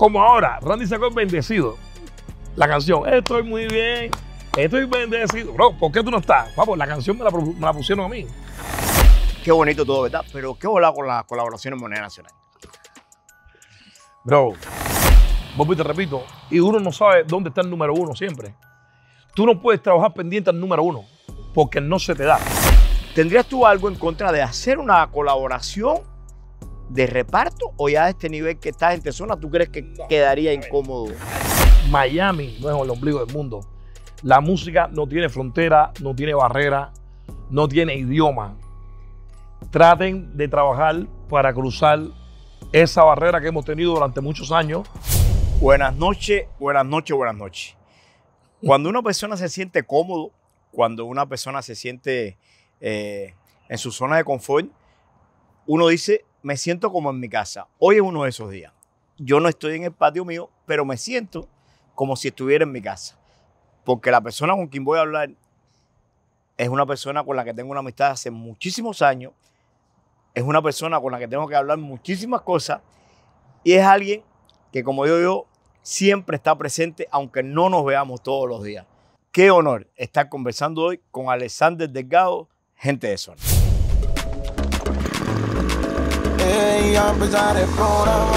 Como ahora, Randy sacó el bendecido. La canción, estoy muy bien, estoy bendecido. Bro, ¿por qué tú no estás? Papo, la canción me la pusieron a mí. Qué bonito todo, ¿verdad? Pero qué volado con la colaboración en Moneda Nacional. Bro, vos te repito, y uno no sabe dónde está el número uno siempre. Tú no puedes trabajar pendiente al número uno, porque no se te da. ¿Tendrías tú algo en contra de hacer una colaboración de reparto o ya a este nivel que estás en Zona tú crees que quedaría incómodo? Miami no es el ombligo del mundo. La música no tiene frontera, no tiene barrera, no tiene idioma. Traten de trabajar para cruzar esa barrera que hemos tenido durante muchos años. Buenas noches, buenas noches, buenas noches. Cuando una persona se siente cómodo, cuando una persona se siente en su zona de confort, uno dice, me siento como en mi casa. Hoy es uno de esos días. Yo no estoy en el patio mío, pero me siento como si estuviera en mi casa. Porque la persona con quien voy a hablar es una persona con la que tengo una amistad hace muchísimos años. Es una persona con la que tengo que hablar muchísimas cosas. Y es alguien que, como digo yo, siempre está presente, aunque no nos veamos todos los días. Qué honor estar conversando hoy con Alexander Delgado, Gente de Zona. Hey, a empezar el programa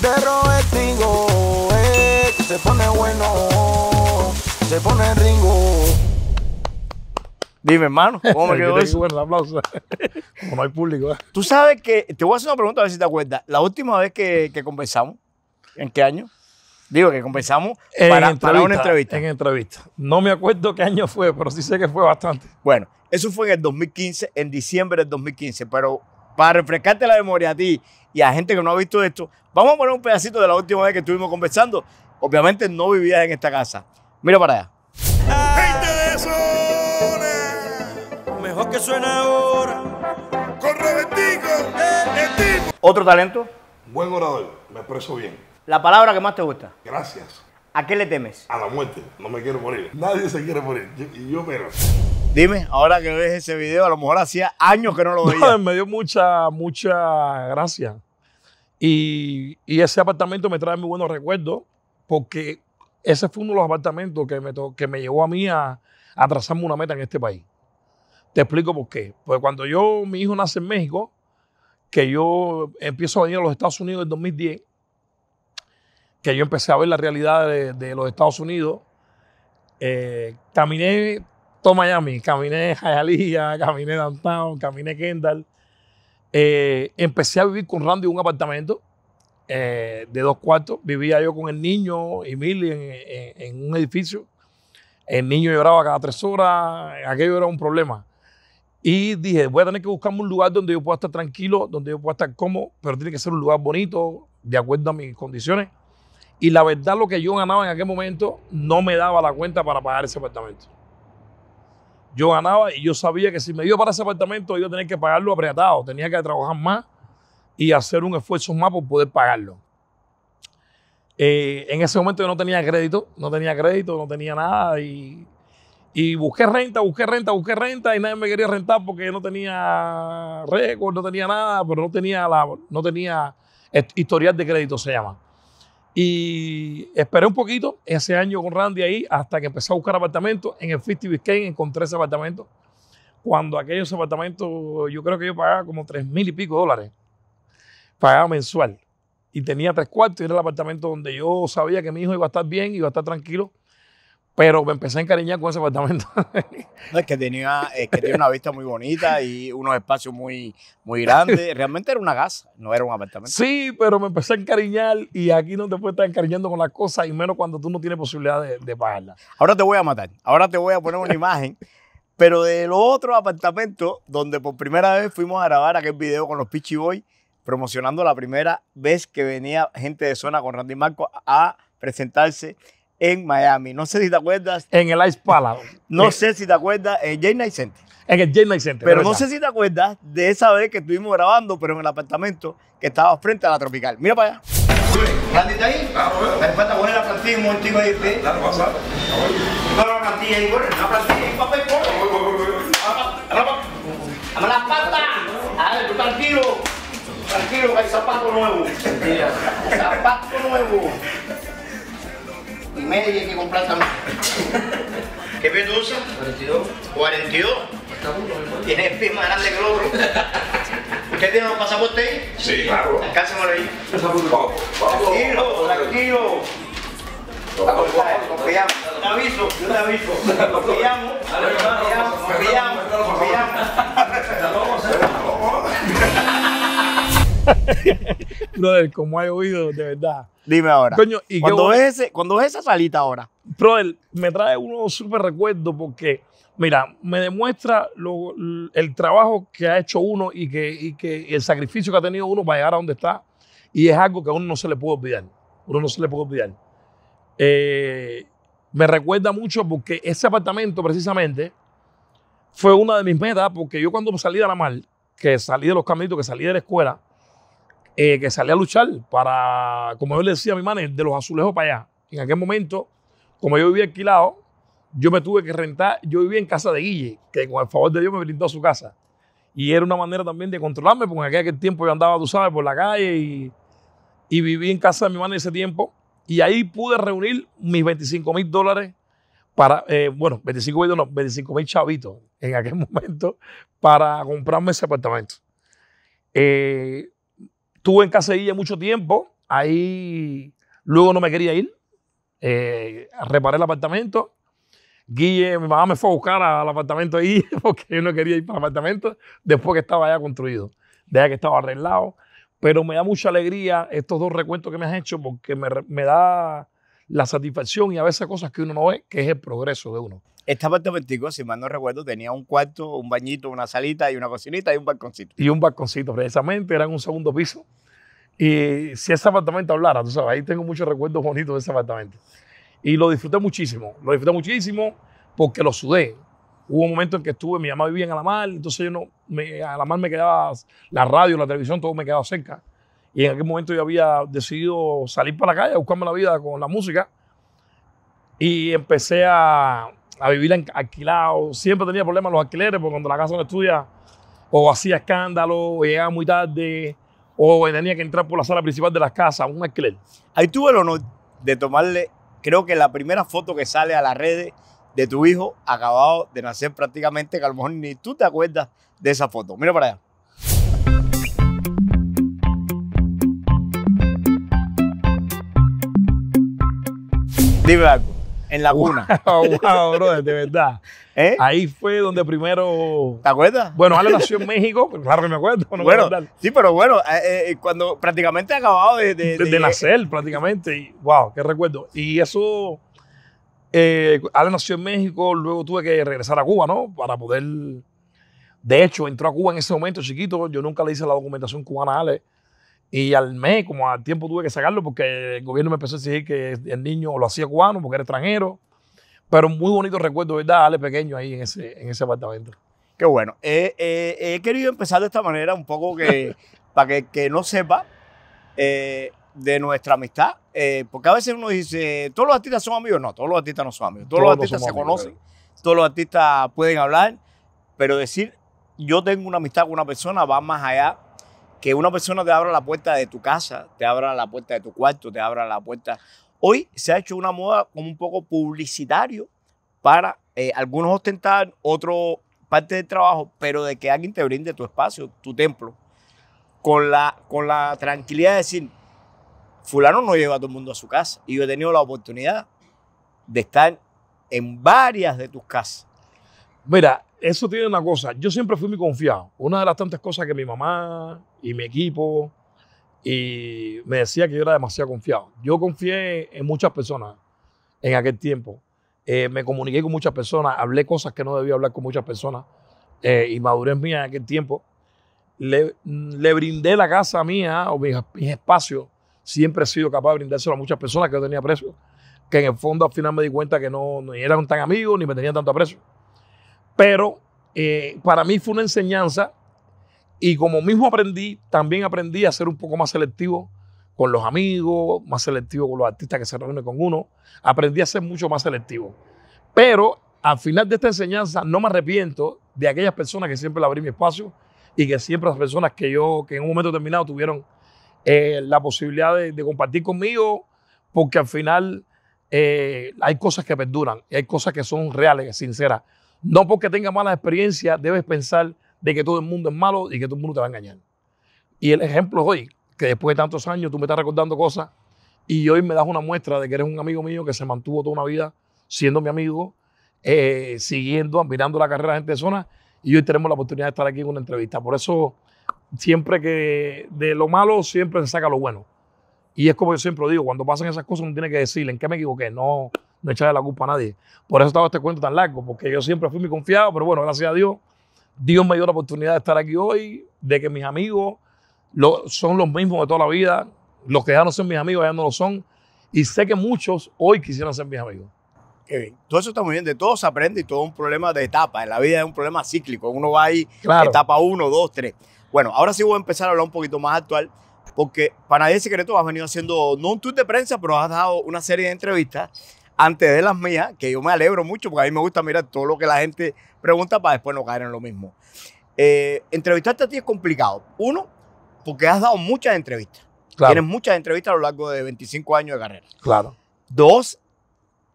de Robertico, se pone bueno, se pone Ringo. Dime, hermano, ¿cómo me quedó eso? Bueno, aplauso. Como no hay público. Tú sabes que, te voy a hacer una pregunta a ver si te acuerdas. La última vez que conversamos, ¿en qué año? Digo, que conversamos para una entrevista. En entrevista. No me acuerdo qué año fue, pero sí sé que fue bastante. Bueno, eso fue en el 2015, en diciembre del 2015. Pero para refrescarte la memoria a ti y a gente que no ha visto esto, vamos a poner un pedacito de la última vez que estuvimos conversando. Obviamente no vivías en esta casa. Mira para allá. ¡Gente de Zona! Mejor que suena ahora. Con Robertico, el tipo. ¿Otro talento? Buen orador, me expreso bien. ¿La palabra que más te gusta? Gracias. ¿A qué le temes? A la muerte, no me quiero morir. Nadie se quiere morir, y yo menos. Dime, ahora que ves ese video, a lo mejor hacía años que no lo veía. No, me dio mucha gracia. Y ese apartamento me trae muy buenos recuerdos, porque ese fue uno de los apartamentos que me llevó a mí a trazarme una meta en este país. Te explico por qué. Porque cuando mi hijo nace en México, que yo empiezo a venir a los Estados Unidos en 2010, que yo empecé a ver la realidad de los Estados Unidos, caminé todo Miami, caminé Hialeah, caminé Downtown, caminé Kendall, empecé a vivir con Randy en un apartamento de 2 cuartos, vivía yo con el niño y Milly en un edificio, el niño lloraba cada 3 horas, aquello era un problema. Y dije, voy a tener que buscarme un lugar donde yo pueda estar tranquilo, donde yo pueda estar cómodo, pero tiene que ser un lugar bonito, de acuerdo a mis condiciones. Y la verdad, lo que yo ganaba en aquel momento no me daba la cuenta para pagar ese apartamento. Yo ganaba y yo sabía que si me iba para ese apartamento iba a tener que pagarlo apretado, tenía que trabajar más y hacer un esfuerzo más por poder pagarlo. En ese momento yo no tenía crédito, no tenía nada y busqué renta y nadie me quería rentar porque no tenía récord, no tenía nada, pero no tenía historial de crédito, se llama. Y esperé un poquito ese año con Randy ahí hasta que empecé a buscar apartamentos. En el 50 Biscayne encontré ese apartamento. Cuando aquellos apartamentos, yo creo que yo pagaba como $3,000 y pico. Pagaba mensual. Y tenía 3 cuartos y era el apartamento donde yo sabía que mi hijo iba a estar bien, iba a estar tranquilo. Pero me empecé a encariñar con ese apartamento. No, es que tenía una vista muy bonita y unos espacios muy, muy grandes. Realmente era una casa, no era un apartamento. Sí, pero me empecé a encariñar y aquí no te puedes estar encariñando con las cosas y menos cuando tú no tienes posibilidad de pagarlas. Ahora te voy a matar. Ahora te voy a poner una imagen. Pero del otro apartamento donde por primera vez fuimos a grabar aquel video con los Pichi Boys promocionando la primera vez que venía Gente de Zona con Randy Marco a presentarse en Miami. No sé si te acuerdas. En el Ice Palace. No sé si te acuerdas. En J. Knight Center. En el J. Knight Center. Pero no sé si te acuerdas de esa vez que estuvimos grabando, pero en el apartamento que estaba frente a la Tropical. Mira para allá. ¿Randy está ahí? Me falta poner la plantilla un momentito ahí. Claro, pasar. La plantilla ahí, la plantilla ahí, papel, por. ¡A la pata! A ver, tú tranquilo. Tranquilo, que hay zapato nuevo. Zapato nuevo. huevo. Y media hay que comprar también. ¿Qué pie tú usas? 42. 42. Tiene el pie más grande que el otro. ¿Usted tiene los pasaportes ahí? Sí, claro. Alcánzamelo ahí. Tranquilo, tranquilo. Confiamos. Yo te aviso, yo te aviso. Confiamos, confiamos, confiamos, confiamos. Brother, como hay oído, de verdad. Dime ahora. Coño, ¿y cuando ves esa salita ahora? Brother, me trae unos súper recuerdos porque, mira, me demuestra el trabajo que ha hecho uno y el sacrificio que ha tenido uno para llegar a donde está. Y es algo que a uno no se le puede olvidar. Uno no se le puede olvidar. Me recuerda mucho porque ese apartamento precisamente fue una de mis metas, porque yo cuando salí de Alamar, que salí de los caminitos, que salí de la escuela, que salí a luchar para, como yo le decía a mi madre, de los azulejos para allá. En aquel momento, como yo vivía alquilado, yo me tuve que rentar, yo vivía en casa de Guille, que con el favor de Dios me brindó a su casa. Y era una manera también de controlarme, porque en aquel tiempo yo andaba, tú sabes, por la calle y viví en casa de mi madre ese tiempo. Y ahí pude reunir mis $25.000 para, bueno, $25.000 chavitos en aquel momento para comprarme ese apartamento. Estuve en casa de Guille mucho tiempo, ahí luego no me quería ir, reparé el apartamento. Guille, mi mamá me fue a buscar al apartamento ahí porque yo no quería ir para el apartamento después que estaba ya construido, desde que estaba arreglado. Pero me da mucha alegría estos dos recuentos que me has hecho porque me da la satisfacción y a veces cosas que uno no ve, que es el progreso de uno. Este apartamentico, si mal no recuerdo, tenía un cuarto, un bañito, una salita y una cocinita y un balconcito. Y un balconcito, precisamente, era en un segundo piso. Y si ese apartamento hablara, tú sabes, ahí tengo muchos recuerdos bonitos de ese apartamento. Y lo disfruté muchísimo porque lo sudé. Hubo un momento en que estuve, mi mamá vivía en Alamar, entonces yo no, Alamar me quedaba, la radio, la televisión, todo me quedaba cerca. Y en aquel momento yo había decidido salir para la calle, buscarme la vida con la música. Y empecé a vivir alquilado. Siempre tenía problemas los alquileres, porque cuando la casa no estudia, o hacía escándalo, o llegaba muy tarde, o tenía que entrar por la sala principal de las casas, un alquiler. Ahí tuve el honor de tomarle, creo que la primera foto que sale a las redes de tu hijo acabado de nacer prácticamente, que a lo mejor ni tú te acuerdas de esa foto. Mira para allá. Dime algo, en la cuna. Wow, brother, de verdad. ¿Eh? Ahí fue donde primero... ¿Te acuerdas? Bueno, Ale nació en México, claro que me acuerdo. No bueno, me sí, pero bueno, cuando prácticamente acabado de nacer, prácticamente. Y, wow, qué recuerdo. Y eso... Ale nació en México, luego tuve que regresar a Cuba, ¿no? Para poder... De hecho, entró a Cuba en ese momento chiquito. Yo nunca le hice la documentación cubana a Ale. Y al mes, como al tiempo, tuve que sacarlo porque el gobierno me empezó a exigir que el niño lo hacía cubano porque era extranjero. Pero muy bonito recuerdo, ¿verdad? Ale pequeño ahí en ese apartamento. Qué bueno. He querido empezar de esta manera un poco que, para que no sepa... de nuestra amistad, porque a veces uno dice, ¿todos los artistas son amigos? No, todos los artistas no son amigos. Todos los artistas se conocen, pero... todos los artistas pueden hablar, pero decir, yo tengo una amistad con una persona, va más allá, que una persona te abra la puerta de tu casa, te abra la puerta de tu cuarto, te abra la puerta. Hoy se ha hecho una moda como un poco publicitario para algunos ostentar, otro parte del trabajo, pero de que alguien te brinde tu espacio, tu templo, con la tranquilidad de decir, fulano no lleva a todo el mundo a su casa. Y yo he tenido la oportunidad de estar en varias de tus casas. Mira, eso tiene una cosa. Yo siempre fui muy confiado. Una de las tantas cosas que mi mamá y mi equipo y me decía que yo era demasiado confiado. Yo confié en muchas personas en aquel tiempo. Me comuniqué con muchas personas, hablé cosas que no debía hablar con muchas personas. Inmadurez mía en aquel tiempo. Le brindé la casa mía o mis espacios. Siempre he sido capaz de brindárselo a muchas personas que yo tenía aprecio, que en el fondo al final me di cuenta que no eran tan amigos ni me tenían tanto aprecio. Pero para mí fue una enseñanza y como mismo aprendí, también aprendí a ser un poco más selectivo con los amigos, más selectivo con los artistas que se reúnen con uno. Aprendí a ser mucho más selectivo. Pero al final de esta enseñanza no me arrepiento de aquellas personas que siempre le abrí mi espacio y que siempre las personas que en un momento determinado tuvieron la posibilidad de compartir conmigo, porque al final hay cosas que perduran, y hay cosas que son reales, sinceras. No porque tengas malas experiencias debes pensar de que todo el mundo es malo y que todo el mundo te va a engañar. Y el ejemplo es hoy, que después de tantos años tú me estás recordando cosas y hoy me das una muestra de que eres un amigo mío que se mantuvo toda una vida siendo mi amigo, siguiendo, admirando la carrera de Gente de Zona, y hoy tenemos la oportunidad de estar aquí en una entrevista. Por eso, siempre que de lo malo siempre se saca lo bueno. Y es como yo siempre digo, cuando pasan esas cosas uno tiene que decirle en qué me equivoqué, no echarle la culpa a nadie. Por eso estaba este cuento tan largo, porque yo siempre fui muy confiado, pero bueno, gracias a Dios, Dios me dio la oportunidad de estar aquí hoy, de que mis amigos son los mismos de toda la vida, los que ya no son mis amigos ya no lo son, y sé que muchos hoy quisieran ser mis amigos. Qué bien. Todo eso está muy bien, de todo se aprende y todo es un problema de etapa, en la vida es un problema cíclico, uno va ahí, claro. Etapa 1, 2, 3. Bueno, ahora sí voy a empezar a hablar un poquito más actual, porque para nadie es secreto, has venido haciendo, no un tour de prensa, pero has dado una serie de entrevistas antes de las mías, que yo me alegro mucho, porque a mí me gusta mirar todo lo que la gente pregunta para después no caer en lo mismo. Entrevistarte a ti es complicado. Uno, porque has dado muchas entrevistas. Claro. Tienes muchas entrevistas a lo largo de 25 años de carrera. Claro. Dos,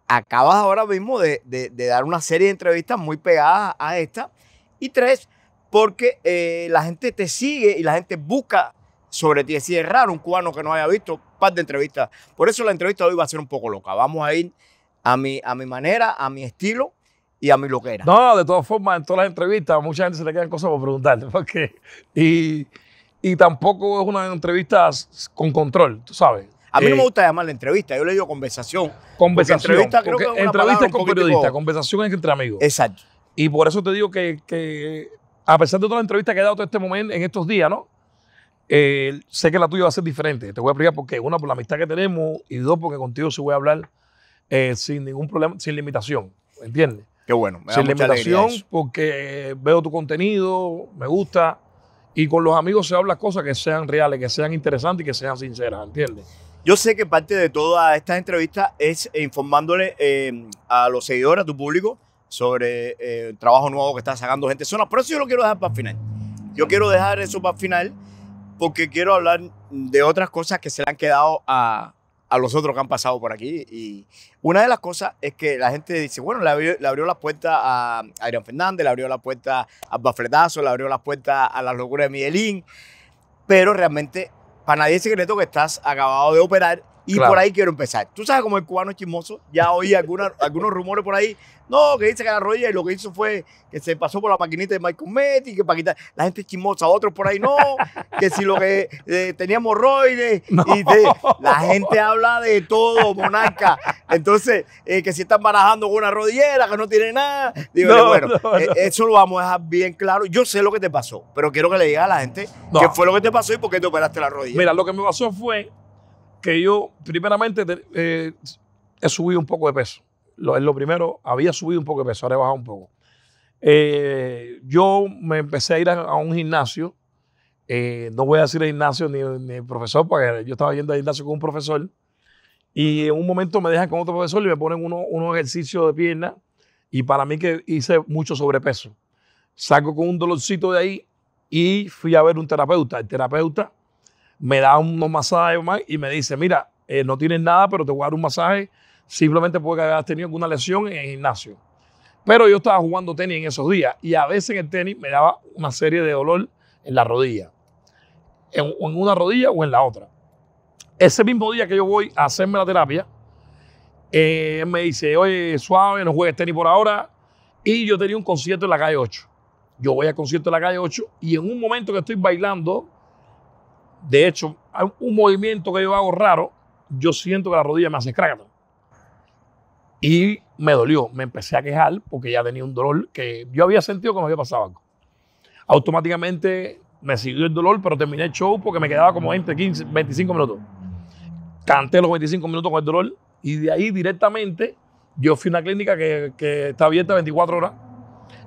acabas ahora mismo de dar una serie de entrevistas muy pegadas a esta. Y tres, porque la gente te sigue y la gente busca sobre ti. Es raro un cubano que no haya visto un par de entrevistas. Por eso la entrevista de hoy va a ser un poco loca. Vamos a ir a mi manera, a mi estilo y a mi loquera. No, de todas formas, en todas las entrevistas a mucha gente se le quedan cosas por preguntarle. Porque, y tampoco es una entrevista con control, tú sabes. A mí no me gusta llamarle entrevista, yo le digo conversación. Conversación. Entrevista, creo que es una entrevista con periodistas, conversación es entre amigos. Exacto. Y por eso te digo que a pesar de todas las entrevistas que he dado todo este momento, en estos días, ¿no? Sé que la tuya va a ser diferente. Te voy a explicar por qué. Una, por la amistad que tenemos, y dos, porque contigo sí voy a hablar sin ningún problema, sin limitación. ¿Entiendes? Qué bueno. Me da mucha alegría eso. Sin limitación, porque veo tu contenido, me gusta, y con los amigos se hablan cosas que sean reales, que sean interesantes y que sean sinceras. ¿Entiendes? Yo sé que parte de todas estas entrevistas es informándole a los seguidores, a tu público, sobre el trabajo nuevo que está sacando Gente de Zona. Por eso yo lo quiero dejar para el final. Yo quiero dejar eso para el final, porque quiero hablar de otras cosas que se le han quedado a los otros que han pasado por aquí. Y una de las cosas es que la gente dice, bueno, le abrió las puertas a Adrián Fernández, le abrió las puertas a Bafletazo, le abrió las puertas a las locuras de Miguelín, pero realmente para nadie es secreto que estás acabado de operar y claro. Por ahí quiero empezar. Tú sabes como el cubano es chismoso, ya oí algunos rumores por ahí, no, que dice que la rodilla y lo que hizo fue que se pasó por la maquinita de Michael Metti, que para quitar, la gente es chismosa, otros por ahí no, que si lo que teníamos roides, no. La gente habla de todo, monarca, entonces que si están barajando con una rodillera, que no tiene nada, digo, no, bueno, no. Eso lo vamos a dejar bien claro, yo sé lo que te pasó, pero quiero que le digas a la gente qué fue lo que te pasó y por qué te operaste la rodilla. Mira, lo que me pasó fue que yo, primeramente, he subido un poco de peso. Lo primero, había subido un poco de peso, ahora he bajado un poco. Yo me empecé a ir a un gimnasio. No voy a decir el gimnasio ni el profesor, porque yo estaba yendo al gimnasio con un profesor. Y en un momento me dejan con otro profesor y me ponen unos ejercicios de pierna. Y para mí que hice mucho sobrepeso. Salgo con un dolorcito de ahí y fui a ver un terapeuta. El terapeuta me da unos masajes más y me dice, mira, no tienes nada, pero te voy a dar un masaje simplemente porque habías tenido alguna lesión en el gimnasio. Pero yo estaba jugando tenis en esos días y a veces en el tenis me daba una serie de dolor en la rodilla, en una rodilla o en la otra. Ese mismo día que yo voy a hacerme la terapia, él me dice, oye, suave, no juegues tenis por ahora. Y yo tenía un concierto en la calle 8. Yo voy al concierto en la calle 8 y en un momento que estoy bailando, de hecho, hay un movimiento que yo hago raro, yo siento que la rodilla me hace crack. Y me dolió, me empecé a quejar porque ya tenía un dolor que yo había sentido que me había pasado algo. Automáticamente me siguió el dolor, pero terminé el show porque me quedaba como 20, 15, 25 minutos. Canté los 25 minutos con el dolor y de ahí directamente yo fui a una clínica que está abierta 24 horas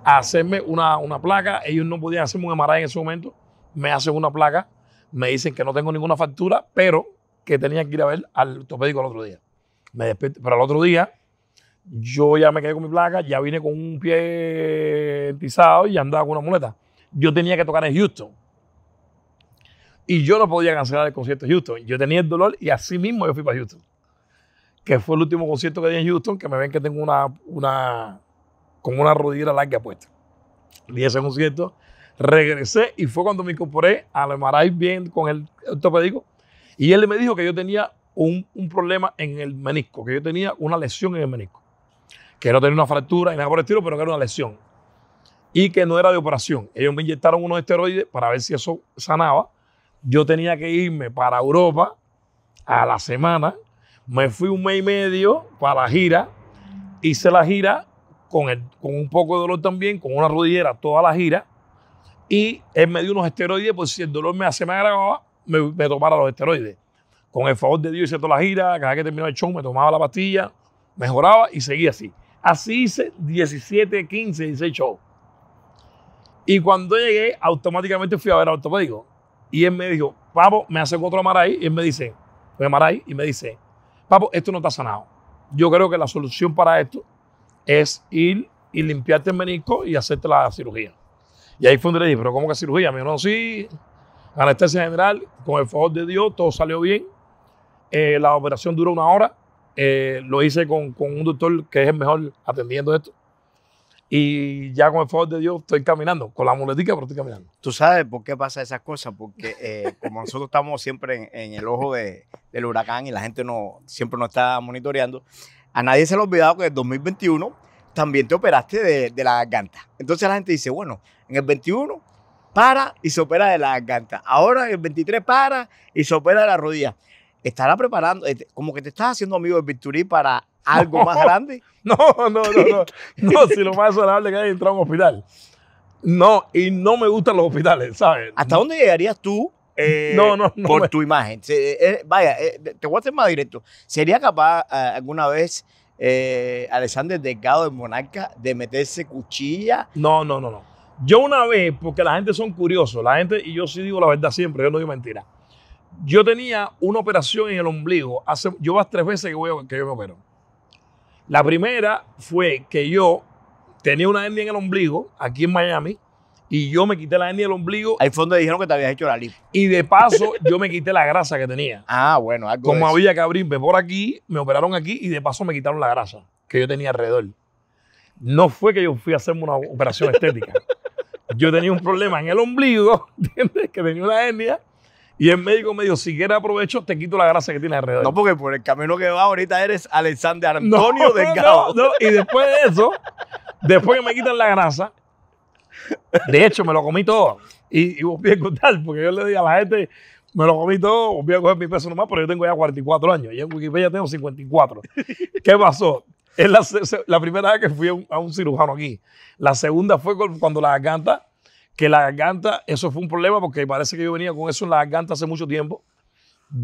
a hacerme una placa. Ellos no podían hacerme un MRI en ese momento, me hacen una placa. Me dicen que no tengo ninguna factura, pero que tenía que ir a ver al ortopédico el otro día. Me desperté, pero al otro día yo ya me quedé con mi placa, ya vine con un pie pisado y andaba con una muleta. Yo tenía que tocar en Houston. y yo no podía cancelar el concierto de Houston. Yo tenía el dolor y así mismo yo fui para Houston, que fue el último concierto que di en Houston, que me ven que tengo como una rodillera larga puesta. Di ese concierto, regresé y fue cuando me incorporé a Alamar bien con el ortopédico y él me dijo que yo tenía un problema en el menisco, que yo tenía una lesión en el menisco, que no tenía una fractura ni nada por el estilo, pero que era una lesión y que no era de operación. Ellos me inyectaron unos esteroides para ver si eso sanaba. Yo tenía que irme para Europa a la semana. Me fui 1 mes y medio para la gira. Hice la gira con un poco de dolor también, con una rodillera toda la gira. Y él me dio unos esteroides, pues si el dolor se me agravaba, me tomara los esteroides. Con el favor de Dios hice toda la gira, cada vez que terminaba el show me tomaba la pastilla, mejoraba y seguía así. Así hice 17, 15, 16 shows. Y cuando llegué, automáticamente fui a ver al ortopédico. Y él me dijo, papo, me hace otro Amaray. Y él me dice, papo, esto no está sanado. Yo creo que la solución para esto es ir y limpiarte el menisco y hacerte la cirugía. Y ahí fue donde le dije, pero ¿cómo que cirugía? Me dijo, no, sí, anestesia general, con el favor de Dios, todo salió bien. La operación duró 1 hora. Lo hice con un doctor que es el mejor atendiendo esto. Y ya con el favor de Dios estoy caminando, con la muletica, pero estoy caminando. ¿Tú sabes por qué pasa esas cosas? Porque como nosotros estamos siempre en el ojo del huracán y la gente siempre nos está monitoreando, a nadie se le ha olvidado que en el 2021 también te operaste de la garganta. Entonces la gente dice, bueno, en el 21 para y se opera de la garganta. Ahora en el 23 para y se opera de la rodilla. ¿Estará preparando? Como que te estás haciendo amigo de Victory para algo más grande. No, si lo más agradable que hay es entrar a un hospital. No, y no me gustan los hospitales, ¿sabes? ¿Hasta dónde llegarías tú por tu imagen? Vaya, te voy a hacer más directo. ¿Sería capaz alguna vez Alexander Delgado, el monarca, de meterse cuchilla? No. Yo una vez, porque la gente son curiosos, la gente, y yo sí digo la verdad siempre, yo no digo mentira. Yo tenía una operación en el ombligo. Yo vas 3 veces que yo me opero. La primera fue que yo tenía una hernia en el ombligo, aquí en Miami, y yo me quité la hernia del ombligo. Ahí fue donde dijeron que te habías hecho la lipo. Y de paso, yo me quité la grasa que tenía. Ah, bueno. Algo como había que abrirme por aquí, me operaron aquí y de paso me quitaron la grasa que yo tenía alrededor. No fue que yo fui a hacerme una operación estética. Yo tenía un problema en el ombligo, ¿entiendes? Que tenía una hernia. Y el médico me dijo, si quieres aprovecho, te quito la grasa que tienes alrededor. No, porque por el camino que va ahorita eres Alexander Antonio Delgado. No. Y después de eso, después que me quitan la grasa, de hecho me lo comí todo. Y volví a contar, porque yo le dije a la gente, me lo comí todo, volví a coger mi peso nomás, pero yo tengo ya 44 años. Y en Wikipedia tengo 54. ¿Qué pasó? Es la primera vez que fui a un cirujano aquí. La segunda fue cuando la garganta... Que la garganta, eso fue un problema porque parece que yo venía con eso en la garganta hace mucho tiempo,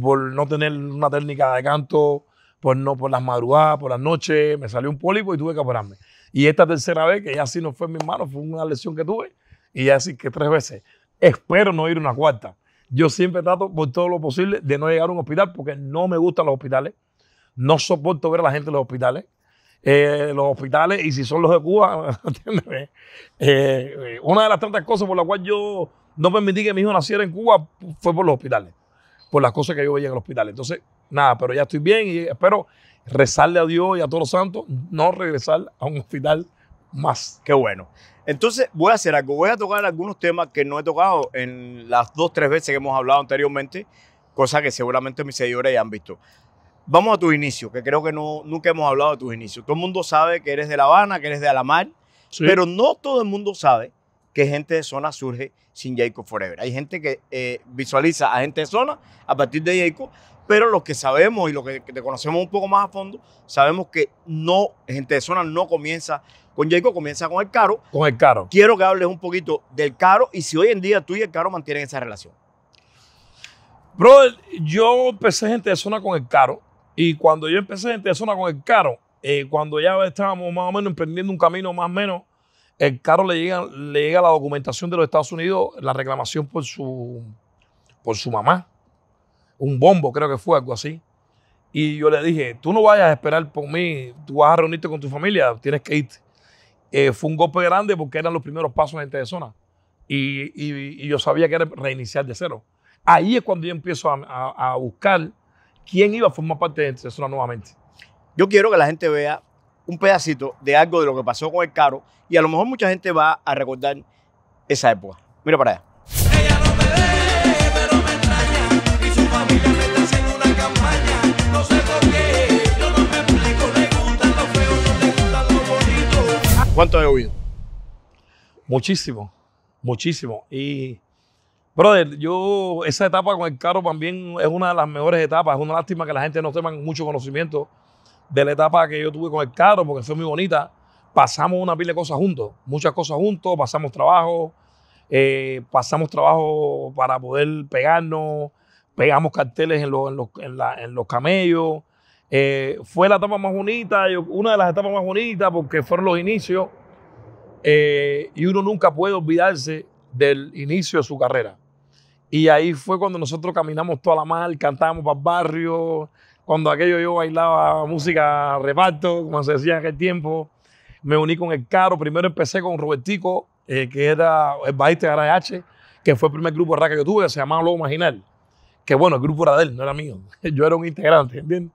por no tener una técnica de canto, por las madrugadas, por las noches, me salió un pólipo y tuve que operarme. Y esta tercera vez, que ya sí no fue en mis manos, fue una lesión que tuve, y ya sí que 3 veces. Espero no ir a una 4ª. Yo siempre trato por todo lo posible de no llegar a un hospital porque no me gustan los hospitales, no soporto ver a la gente en los hospitales. Y si son los de Cuba, ¿entiendes? Una de las tantas cosas por las cuales yo no permití que mi hijo naciera en Cuba fue por los hospitales, por las cosas que yo veía en el hospital. Entonces, nada, pero ya estoy bien y espero rezarle a Dios y a todos los santos no regresar a un hospital más. Qué bueno. Entonces, voy a hacer algo, voy a tocar algunos temas que no he tocado en las 2 o 3 veces que hemos hablado anteriormente, cosas que seguramente mis seguidores ya han visto. Vamos a tus inicios, que creo que nunca hemos hablado de tus inicios. Todo el mundo sabe que eres de La Habana, que eres de Alamar, sí, pero no todo el mundo sabe que Gente de Zona surge sin Jacob Forever. Hay gente que visualiza a Gente de Zona a partir de Jacob, pero los que sabemos y los que te conocemos un poco más a fondo, sabemos que no, Gente de Zona no comienza con Jacob, comienza con El Caro. Con El Caro. Quiero que hables un poquito del Caro y si hoy en día tú y El Caro mantienen esa relación. Brother, yo empecé Gente de Zona con El Caro. Y cuando yo empecé Gente de Zona con El Caro, cuando ya estábamos más o menos emprendiendo un camino más o menos, El Caro le llega la documentación de los Estados Unidos, la reclamación por su mamá. Un bombo creo que fue, algo así. Y yo le dije, tú no vayas a esperar por mí, tú vas a reunirte con tu familia, tienes que irte. Fue un golpe grande porque eran los primeros pasos de Gente de Zona. Y yo sabía que era reiniciar de cero. Ahí es cuando yo empiezo a buscar quién iba a formar parte de Gente de Zona nuevamente. Yo quiero que la gente vea un pedacito de algo de lo que pasó con El Caro y a lo mejor mucha gente va a recordar esa época. Mira para allá. Ella no me ve, pero me extraña, y su familia me está haciendo una campaña. No sé por qué, yo no me explico, le gustan los feos, no le gustan los bonitos. ¿Cuánto he oído? Muchísimo, muchísimo. Y, brother, yo esa etapa con El Caro también es una de las mejores etapas. Es una lástima que la gente no tenga mucho conocimiento de la etapa que yo tuve con El Caro, porque fue muy bonita. Pasamos una pila de cosas juntos, muchas cosas juntos, pasamos trabajo para poder pegarnos, pegamos carteles en los camellos. Fue la etapa más bonita, una de las etapas más bonitas, porque fueron los inicios y uno nunca puede olvidarse del inicio de su carrera. Y ahí fue cuando nosotros caminamos toda la mar, cantábamos para el barrio, cuando aquello yo bailaba música reparto, como se decía en aquel tiempo. Me uní con El Caro. Primero empecé con Robertico, que era el bajista de RH, que fue el primer grupo de raca que yo tuve, que se llamaba Lobo Marginal. Que bueno, el grupo era de él, no era mío. Yo era un integrante, ¿entiendes?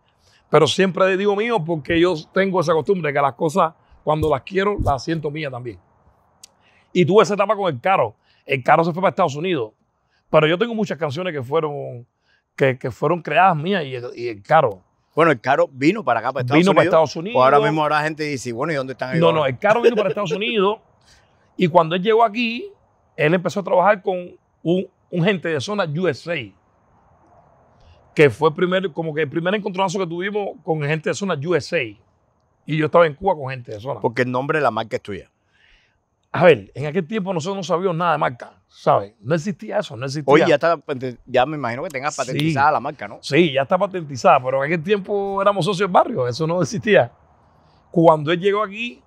Pero siempre digo mío porque yo tengo esa costumbre que las cosas, cuando las quiero, las siento mías también. Y tuve esa etapa con El Caro. El Caro se fue para Estados Unidos. Pero yo tengo muchas canciones que fueron creadas mías y El Caro. Bueno, El Caro vino para acá, para Estados Unidos. Vino para Estados Unidos. Pues ahora mismo habrá gente que dice, bueno, ¿y dónde están ellos? No, no, El Caro vino para Estados Unidos y cuando él llegó aquí, él empezó a trabajar con un Gente de Zona USA, que fue el primer encontronazo que tuvimos con Gente de Zona USA. Y yo estaba en Cuba con Gente de Zona. Porque el nombre de la marca es tuya. A ver, en aquel tiempo nosotros no sabíamos nada de marca, ¿sabes? No existía eso, no existía. Hoy ya está, ya me imagino que tengas patentizada la marca, ¿no? Sí, ya está patentizada, pero en aquel tiempo éramos socios del barrio, eso no existía. Cuando él llegó aquí,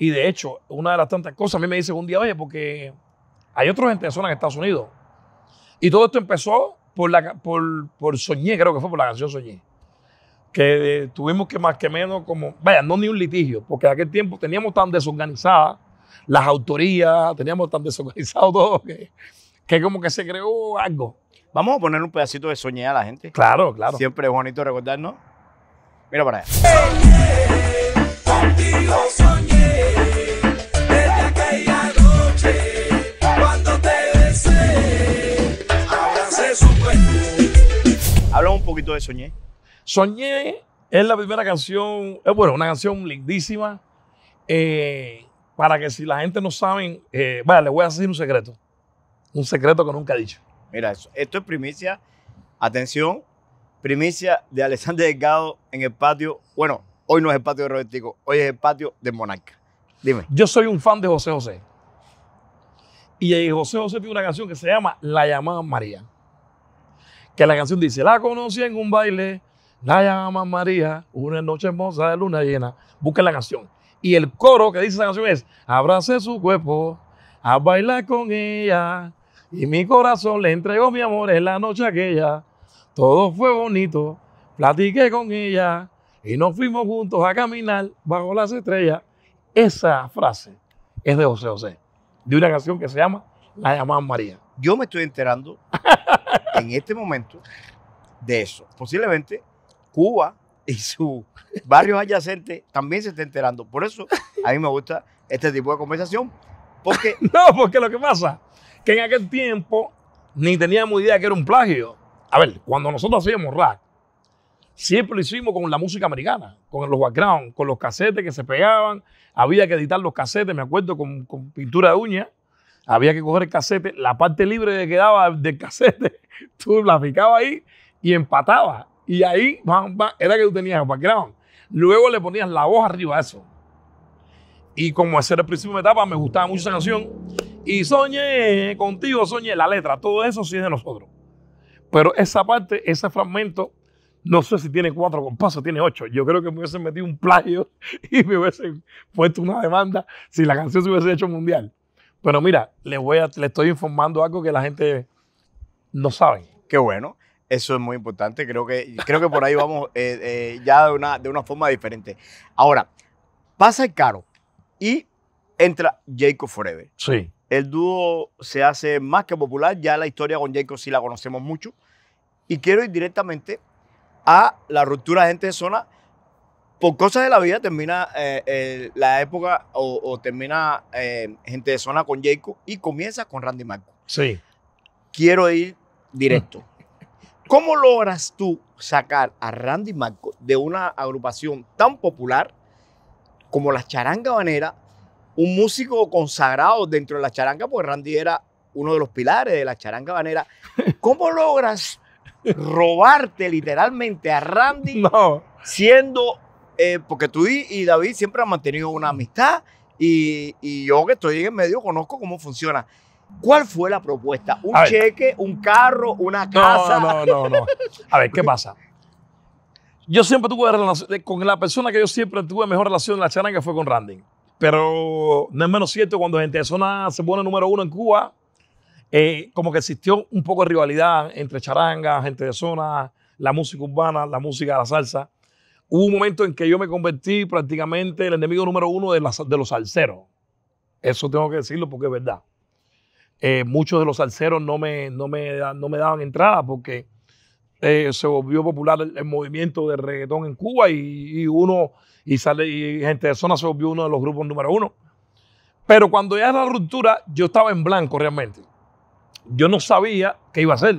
y de hecho, una de las tantas cosas, a mí me dicen un día, oye, porque hay otra Gente de Zona en Estados Unidos. Y todo esto empezó por Soñé, creo que fue por la canción Soñé. Que tuvimos que más que menos como, vaya, no ni un litigio, porque en aquel tiempo teníamos tan desorganizada las autorías, teníamos tan desorganizado todo que como que se creó algo. Vamos a poner un pedacito de Soñé a la gente. Claro, claro. Siempre es bonito recordarnos. Mira para allá. Soñé, contigo soñé, desde aquella noche, cuando te besé, ahora se supo. Habla un poquito de Soñé. Soñé es la primera canción, es bueno, una canción lindísima. Para que si la gente no sabe, vaya, le voy a decir un secreto que nunca he dicho. Mira, esto es primicia, atención, primicia de Alexander Delgado en El Patio. Bueno, hoy no es El Patio de Robertico, hoy es El Patio de Monarca. Dime. Yo soy un fan de José José. Y José José tiene una canción que se llama La Llaman María. Que la canción dice, la conocí en un baile, la llaman María, una noche hermosa de luna llena. Busquen la canción. Y el coro que dice esa canción es, abracé su cuerpo, a bailar con ella, y mi corazón le entregó mi amor en la noche aquella. Todo fue bonito, platiqué con ella, y nos fuimos juntos a caminar bajo las estrellas. Esa frase es de José José, de una canción que se llama La Llaman María. Yo me estoy enterando en este momento de eso. Posiblemente Cuba y sus barrios adyacentes también se está enterando. Por eso a mí me gusta este tipo de conversación. Porque no, porque lo que pasa es que en aquel tiempo ni teníamos idea que era un plagio. A ver, cuando nosotros hacíamos rap, siempre lo hicimos con la música americana, con los background, con los casetes que se pegaban. Había que editar los casetes, me acuerdo, con pintura de uña. Había que coger el casete, la parte libre que quedaba del casete, tú la picabas ahí y empatabas. Y ahí era que tú tenías el background. Luego le ponías la voz arriba a eso. Y como ese era el principio de mi etapa, me gustaba mucho esa canción. Y Soñé, contigo soñé, la letra, todo eso sí es de nosotros. Pero esa parte, ese fragmento, no sé si tiene 4 compases, tiene 8. Yo creo que me hubiesen metido un plagio y me hubiesen puesto una demanda si la canción se hubiese hecho mundial. Pero mira, le estoy informando algo que la gente no sabe. Qué bueno. Eso es muy importante, creo que por ahí vamos ya de una forma diferente. Ahora, pasa El Caro y entra Jacob Forever. Sí. El dúo se hace más que popular, ya la historia con Jacob sí la conocemos mucho. Y quiero ir directamente a la ruptura de Gente de Zona. Por cosas de la vida termina la época o termina Gente de Zona con Jacob y comienza con Randy Marco. Sí. Quiero ir directo. ¿Cómo logras tú sacar a Randy Marco de una agrupación tan popular como la Charanga Habanera, un músico consagrado dentro de la charanga, porque Randy era uno de los pilares de la Charanga Habanera? ¿Cómo logras robarte literalmente a Randy siendo... porque tú y David siempre han mantenido una amistad y yo que estoy en el medio conozco cómo funciona. ¿Cuál fue la propuesta? ¿Un cheque, un carro, una casa? No. A ver, ¿qué pasa? Yo siempre tuve relación, con la persona que yo siempre tuve mejor relación en la charanga fue con Randy. Pero no es menos cierto, cuando Gente de Zona se pone número uno en Cuba, como que existió un poco de rivalidad entre charanga, Gente de Zona, la música urbana, la música de la salsa. Hubo un momento en que yo me convertí prácticamente el enemigo número uno de los salseros. Eso tengo que decirlo porque es verdad. Muchos de los salseros no me daban entrada porque se volvió popular el movimiento de reggaetón en Cuba y Gente de Zona se volvió uno de los grupos número uno. Pero cuando ya era la ruptura, yo estaba en blanco realmente. Yo no sabía qué iba a hacer,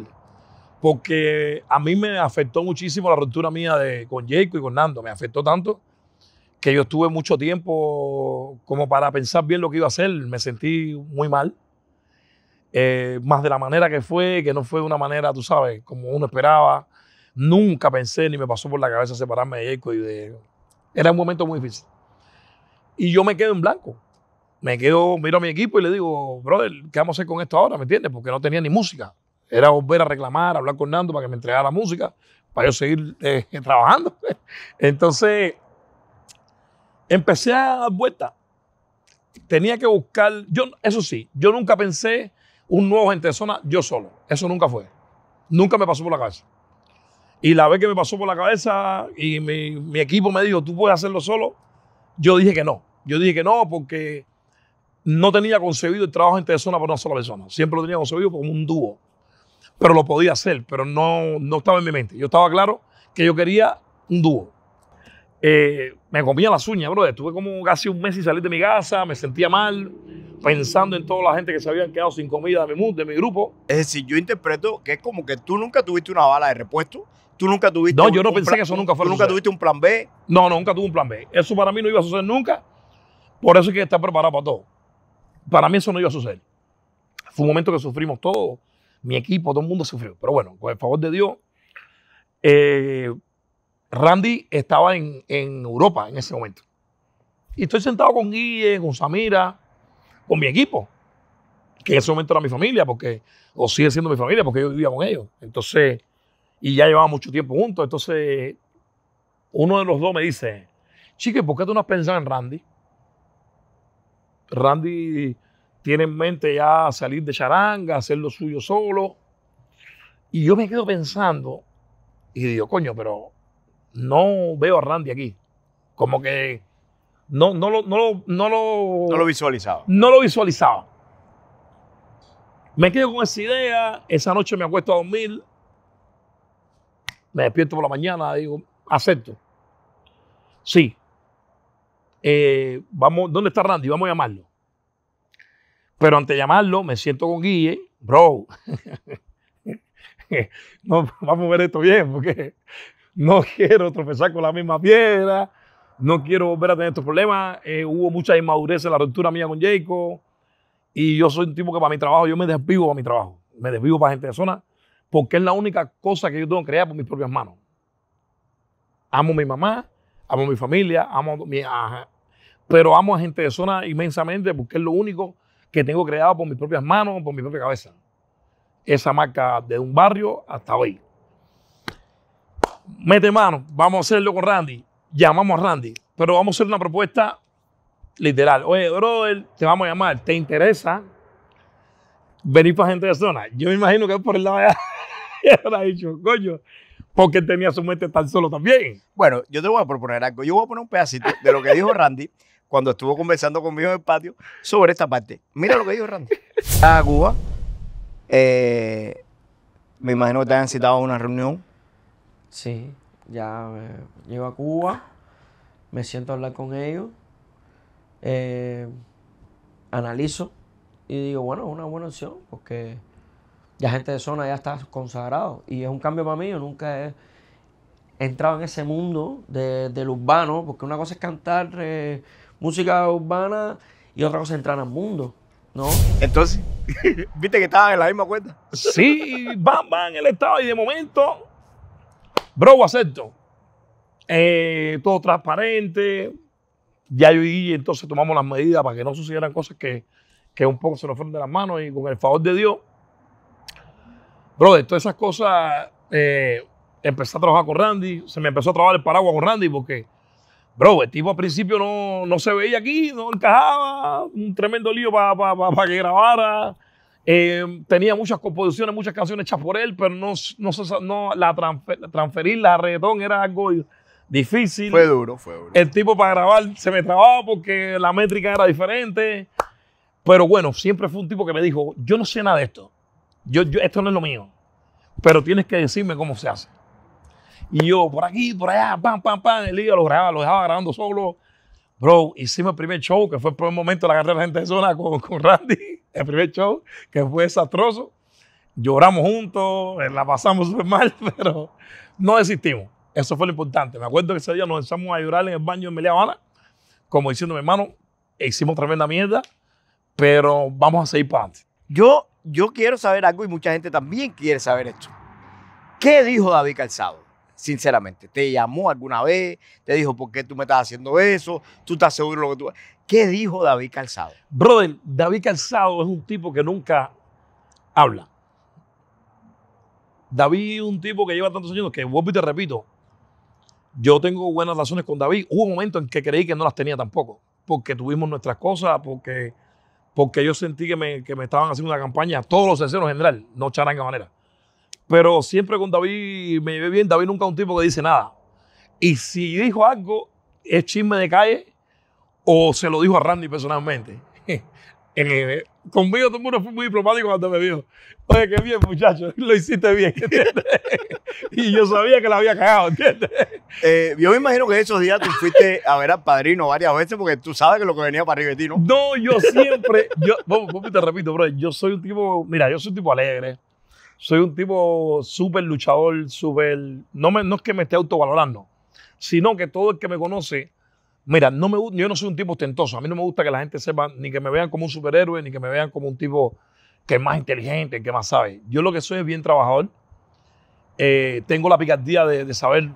porque a mí me afectó muchísimo la ruptura mía con Jacob y con Nando. Me afectó tanto que yo estuve mucho tiempo como para pensar bien lo que iba a hacer. Me sentí muy mal, más de la manera que fue, que no fue de una manera, tú sabes, como uno esperaba. Nunca pensé ni me pasó por la cabeza separarme de Jacob. Era un momento muy difícil. Y yo me quedo en blanco. Miro a mi equipo y le digo, brother, ¿qué vamos a hacer con esto ahora? ¿Me entiendes? Porque no tenía ni música. Era volver a reclamar, hablar con Nando para que me entregara la música, para yo seguir trabajando. Entonces, empecé a dar vueltas. Tenía que buscar, eso sí, yo nunca pensé un nuevo Gente de Zona yo solo. Eso nunca fue. Nunca me pasó por la cabeza. Y la vez que me pasó por la cabeza y mi equipo me dijo, ¿tú puedes hacerlo solo? Yo dije que no. Yo dije que no porque no tenía concebido el trabajo de Gente de Zona por una sola persona. Siempre lo tenía concebido como un dúo. Pero lo podía hacer, pero no estaba en mi mente. Yo estaba claro que yo quería un dúo. Me comía las uñas, brother. Estuve como casi un mes sin salir de mi casa, me sentía mal, pensando en toda la gente que se habían quedado sin comida de mi grupo. Es decir, yo interpreto que es como que tú nunca tuviste una bala de repuesto, tú nunca tuviste... No, yo no pensé que eso nunca fuera. ¿Nunca tuviste un plan B? No, nunca tuve un plan B. Eso para mí no iba a suceder nunca. Por eso hay que estar preparado para todo. Para mí eso no iba a suceder. Fue un momento que sufrimos todos. Mi equipo, todo el mundo sufrió. Pero bueno, con el favor de Dios, Randy estaba en Europa en ese momento. Y estoy sentado con Guille, con Samira, con mi equipo, que en ese momento era mi familia, o sigue siendo mi familia, porque yo vivía con ellos. Entonces, y ya llevaba mucho tiempo juntos. Entonces, uno de los dos me dice, chique, ¿por qué tú no has pensado en Randy? Randy tiene en mente ya salir de charanga, hacer lo suyo solo. Y yo me quedo pensando y digo, coño, pero no veo a Randy aquí. Como que no lo visualizaba. No lo visualizaba. Me quedo con esa idea. Esa noche me acuesto a dormir. Me despierto por la mañana. Digo, acepto. Sí. Vamos, ¿dónde está Randy? Vamos a llamarlo. Pero antes de llamarlo, me siento con Guille, bro. No, vamos a ver esto bien, porque no quiero tropezar con la misma piedra, no quiero volver a tener estos problemas. Hubo mucha inmadurez en la ruptura mía con Jacob. Y yo soy un tipo que para mi trabajo, yo me desvivo para mi trabajo. Me desvivo para Gente de Zona, porque es la única cosa que yo tengo que crear por mis propias manos. Amo a mi mamá, amo a mi familia, pero amo a Gente de Zona inmensamente, porque es lo único que tengo creado por mis propias manos, por mi propia cabeza. Esa marca de un barrio hasta hoy. Mete mano, vamos a hacerlo con Randy. Llamamos a Randy, pero vamos a hacer una propuesta literal. Oye, brother, te vamos a llamar. ¿Te interesa venir para Gente de Zona? Yo me imagino que es por el lado de allá. Y ahora ha dicho, coño, porque tenía su mente tan solo también. Bueno, yo te voy a proponer algo. Yo voy a poner un pedacito de lo que dijo Randy cuando estuvo conversando conmigo en el patio sobre esta parte. Mira lo que dijo Randy. A Cuba, me imagino que te hayan citado a una reunión. Sí, ya llego a Cuba, me siento a hablar con ellos, analizo y digo, bueno, es una buena opción porque ya Gente de Zona ya está consagrado y es un cambio para mí. Yo nunca he entrado en ese mundo del urbano, porque una cosa es cantar música urbana y otra cosa es entrar al mundo, ¿no? Entonces, ¿viste que estaban en la misma cuenta? Sí, van el estado y de momento... Bro, acepto. Todo transparente. Ya yo y Guille, entonces tomamos las medidas para que no sucedieran cosas que un poco se nos fueron de las manos, y con el favor de Dios. Bro, de todas esas cosas, empecé a trabajar con Randy. Se me empezó a trabajar el paraguas con Randy porque, bro, el tipo al principio no se veía aquí, no encajaba. Un tremendo lío para que grabara. Tenía muchas composiciones, muchas canciones hechas por él, pero transferirla a reggaetón era algo difícil. Fue duro, fue duro. El tipo para grabar se me trababa porque la métrica era diferente. Pero bueno, siempre fue un tipo que me dijo, yo no sé nada de esto. Esto no es lo mío. Pero tienes que decirme cómo se hace. Y yo, por aquí, por allá, pam, pam, pam. El día lo dejaba grabando solo. Bro, hicimos el primer show, que fue el primer momento de la carrera de Gente de Zona con Randy. El primer show, que fue desastroso. Lloramos juntos, la pasamos súper mal, pero no desistimos. Eso fue lo importante. Me acuerdo que ese día nos empezamos a llorar en el baño de La Habana, como diciendo, mi hermano, hicimos tremenda mierda, pero vamos a seguir para adelante. Yo quiero saber algo, y mucha gente también quiere saber esto. ¿Qué dijo David Calzado? Sinceramente, ¿te llamó alguna vez? ¿Te dijo por qué tú me estás haciendo eso? ¿Tú estás seguro de lo que tú...? ¿Qué dijo David Calzado? Brother, David Calzado es un tipo que nunca habla. David es un tipo que lleva tantos años que, vuelvo y te repito, yo tengo buenas relaciones con David. Hubo un momento en que creí que no las tenía tampoco, porque tuvimos nuestras cosas, porque yo sentí que me estaban haciendo una campaña, todos los escenos en general, no Charanga Habanera. Pero siempre con David me llevé bien. David nunca es un tipo que dice nada. Y si dijo algo, es chisme de calle o se lo dijo a Randy personalmente. Conmigo todo el mundo fue muy diplomático cuando me vio. Oye, qué bien, muchacho, lo hiciste bien. Y yo sabía que la había cagado, ¿entiendes? Yo me imagino que esos días tú fuiste a ver al padrino varias veces porque tú sabes que lo que venía para arriba de ti, ¿no? No, yo siempre... te repito, bro, yo soy un tipo... Mira, yo soy un tipo alegre. Soy un tipo súper luchador, súper... No es que me esté autovalorando, sino que todo el que me conoce... Mira, yo no soy un tipo ostentoso. A mí no me gusta que la gente sepa, ni que me vean como un superhéroe, ni que me vean como un tipo que es más inteligente, el que más sabe. Yo lo que soy es bien trabajador. Tengo la picardía de saber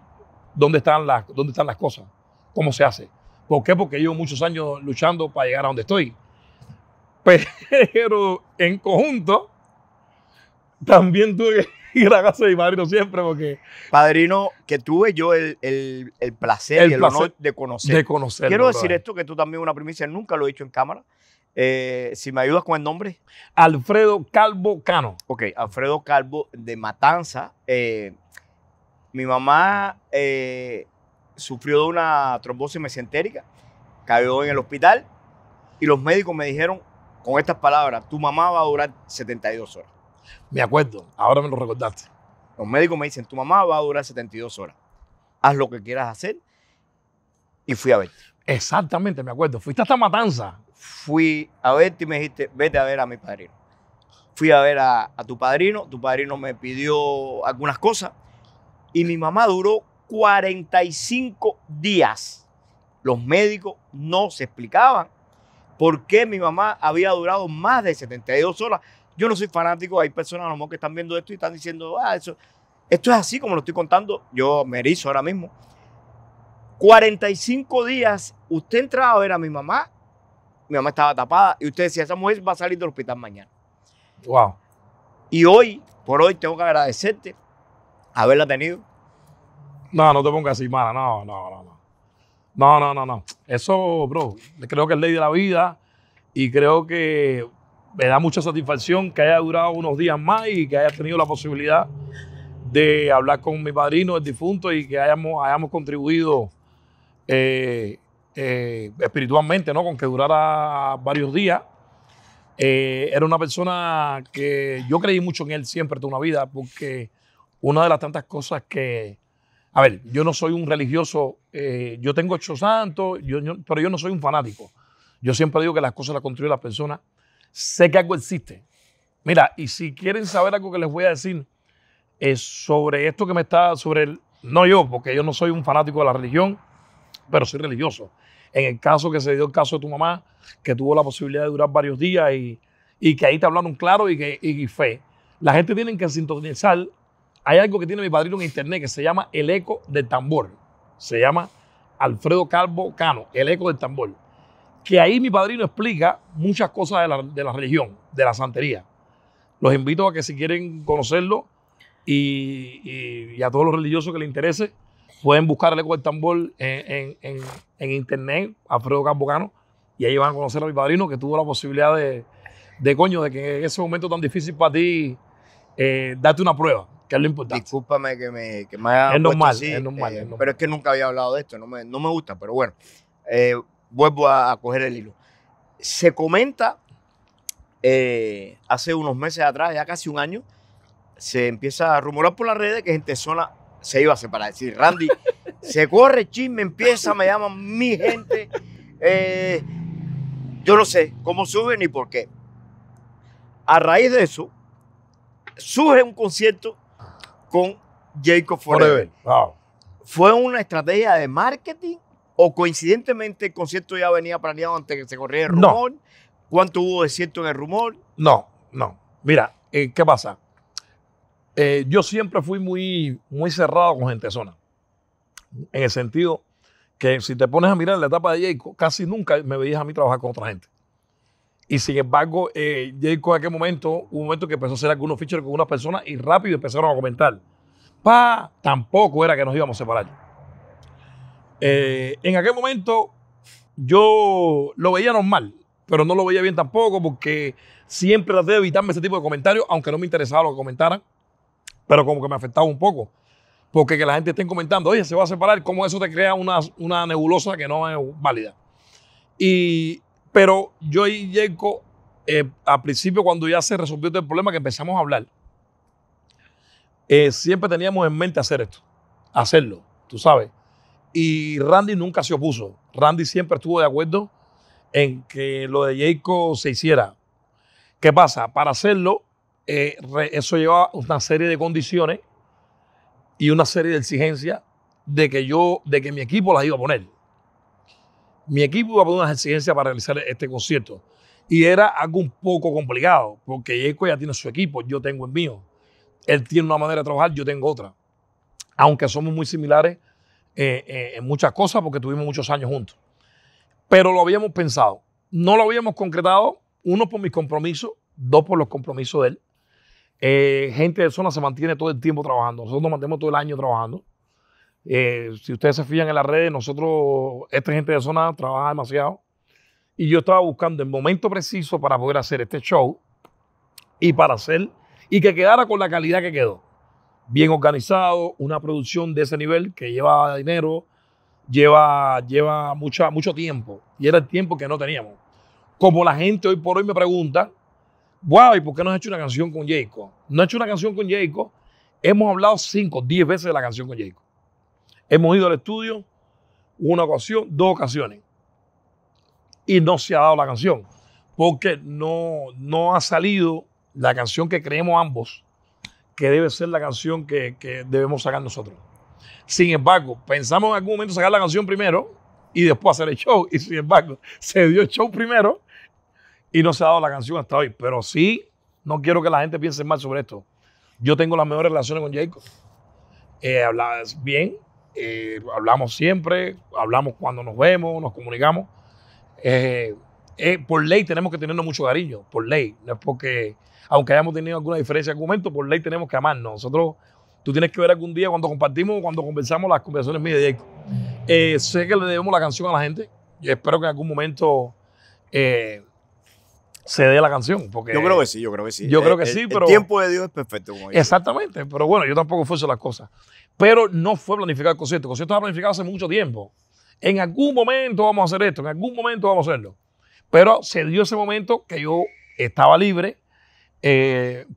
dónde están las cosas, cómo se hace. ¿Por qué? Porque llevo muchos años luchando para llegar a donde estoy. Pero en conjunto... También tuve que ir a la casa de mi padrino siempre porque... Padrino, que tuve yo el placer y el honor de conocer. De conocerlo. Quiero decir esto, que tú también una primicia, nunca lo he dicho en cámara. Si me ayudas con el nombre. Alfredo Calvo Cano. Ok, Alfredo Calvo de Matanza. Mi mamá sufrió de una trombosis mesentérica, cayó en el hospital y los médicos me dijeron con estas palabras, tu mamá va a durar 72 horas. Me acuerdo, ahora me lo recordaste. Los médicos me dicen, tu mamá va a durar 72 horas. Haz lo que quieras hacer. Y fui a verte. Exactamente, me acuerdo. Fuiste hasta Matanza. Fui a verte y me dijiste, vete a ver a mi padrino. Fui a ver a tu padrino. Tu padrino me pidió algunas cosas. Y mi mamá duró 45 días. Los médicos no se explicaban por qué mi mamá había durado más de 72 horas. Yo no soy fanático, hay personas a lo mejor que están viendo esto y están diciendo, esto es así como lo estoy contando, yo me erizo ahora mismo. 45 días, usted entraba a ver a mi mamá estaba tapada y usted decía, esa mujer va a salir del hospital mañana. Wow. Y hoy, por hoy, tengo que agradecerte haberla tenido. No, no te pongas así, mala, no. Eso, bro, creo que es ley de la vida y creo que... Me da mucha satisfacción que haya durado unos días más y que haya tenido la posibilidad de hablar con mi padrino, el difunto, y que hayamos contribuido espiritualmente, ¿no? Con que durara varios días. Era una persona que yo creí mucho en él siempre, toda una vida, porque una de las tantas cosas que... A ver, yo no soy un religioso, yo tengo ocho santos, pero yo no soy un fanático. Yo siempre digo que las cosas las construyen las personas. Sé que algo existe. Mira, y si quieren saber algo que les voy a decir sobre esto que me está... No yo, porque yo no soy un fanático de la religión, pero soy religioso. En el caso que se dio el caso de tu mamá, que tuvo la posibilidad de durar varios días y que ahí te hablaron claro y fe. La gente tiene que sintonizar. Hay algo que tiene mi padrino en internet que se llama el eco del tambor. Se llama Alfredo Calvo Cano, el eco del tambor. Que ahí mi padrino explica muchas cosas de la religión, de la santería. Los invito a que si quieren conocerlo y a todos los religiosos que les interese, pueden buscar el eco del tambor en internet, Alfredo Calvo Cano, y ahí van a conocer a mi padrino que tuvo la posibilidad de que en ese momento tan difícil para ti, darte una prueba. Que es lo importante. Discúlpame que me haya es normal. Pero es que nunca había hablado de esto, no me gusta, pero bueno, vuelvo a coger el hilo. Se comenta, hace unos meses atrás, ya casi un año, se empieza a rumorar por las redes que Gente de Zona se iba a separar. Es decir, Randy, se corre chisme, empieza, me llaman mi gente, yo no sé cómo suben ni por qué. A raíz de eso, surge un concierto con Jacob Forever. Wow. ¿Fue una estrategia de marketing o coincidentemente el concierto ya venía planeado antes que se corriera el rumor? No. ¿Cuánto hubo de cierto en el rumor? No. Mira, ¿qué pasa? Yo siempre fui muy cerrado con Gente de Zona. En el sentido que si te pones a mirar la etapa de Jacob, casi nunca me veías a mí trabajar con otra gente. Y sin embargo, Jacob en aquel momento, un momento que empezó a hacer algunos features con unas personas y rápido empezaron a comentar. Tampoco era que nos íbamos a separar. En aquel momento yo lo veía normal, pero no lo veía bien tampoco porque siempre traté de evitarme ese tipo de comentarios, aunque no me interesaba lo que comentaran, pero como que me afectaba un poco. Porque que la gente esté comentando, oye, se va a separar, como eso te crea una nebulosa que no es válida. Pero yo y Jacob, al principio, cuando ya se resolvió todo el problema, que empezamos a hablar, siempre teníamos en mente hacerlo, tú sabes. Y Randy nunca se opuso. Randy siempre estuvo de acuerdo en que lo de Jacob se hiciera. ¿Qué pasa? Para hacerlo, eso llevaba una serie de condiciones y una serie de exigencias de que mi equipo las iba a poner. Mi equipo iba a poner unas exigencias para realizar este concierto. Y era algo un poco complicado, porque Jacob ya tiene su equipo, yo tengo el mío. Él tiene una manera de trabajar, yo tengo otra. Aunque somos muy similares en muchas cosas, porque tuvimos muchos años juntos. Pero lo habíamos pensado. No lo habíamos concretado, uno por mis compromisos, dos por los compromisos de él. Gente de Zona se mantiene todo el tiempo trabajando. Nosotros nos mantenemos todo el año trabajando. Si ustedes se fijan en las redes, nosotros, esta Gente de Zona trabaja demasiado. Y yo estaba buscando el momento preciso para poder hacer este show y que quedara con la calidad que quedó. Bien organizado, una producción de ese nivel que lleva dinero, lleva mucho tiempo. Y era el tiempo que no teníamos. Como la gente hoy por hoy me pregunta, wow, ¿y por qué no has hecho una canción con Jacob? No he hecho una canción con Jacob. Hemos hablado 5 o 10 veces de la canción con Jacob. Hemos ido al estudio una ocasión, 2 ocasiones. Y no se ha dado la canción. Porque no ha salido la canción que creemos ambos, que debe ser la canción que debemos sacar nosotros. Sin embargo, pensamos en algún momento sacar la canción primero y después hacer el show. Y sin embargo, se dio el show primero y no se ha dado la canción hasta hoy. Pero sí, no quiero que la gente piense mal sobre esto. Yo tengo las mejores relaciones con Jacob. Hablas bien. Hablamos siempre, hablamos cuando nos vemos, nos comunicamos. Por ley tenemos que tenernos mucho cariño, por ley. No es porque, aunque hayamos tenido alguna diferencia en algún momento, por ley tenemos que amarnos. Nosotros, tú tienes que ver algún día cuando conversamos las conversaciones mías de Jacob. Sé que le debemos la canción a la gente y espero que en algún momento se dé la canción. Porque yo creo que sí, pero el tiempo de Dios es perfecto. Como exactamente, pero bueno, yo tampoco fuerzo las cosas. Pero no fue planificado el concierto estaba planificado hace mucho tiempo. En algún momento vamos a hacer esto, en algún momento vamos a hacerlo. Pero se dio ese momento que yo estaba libre,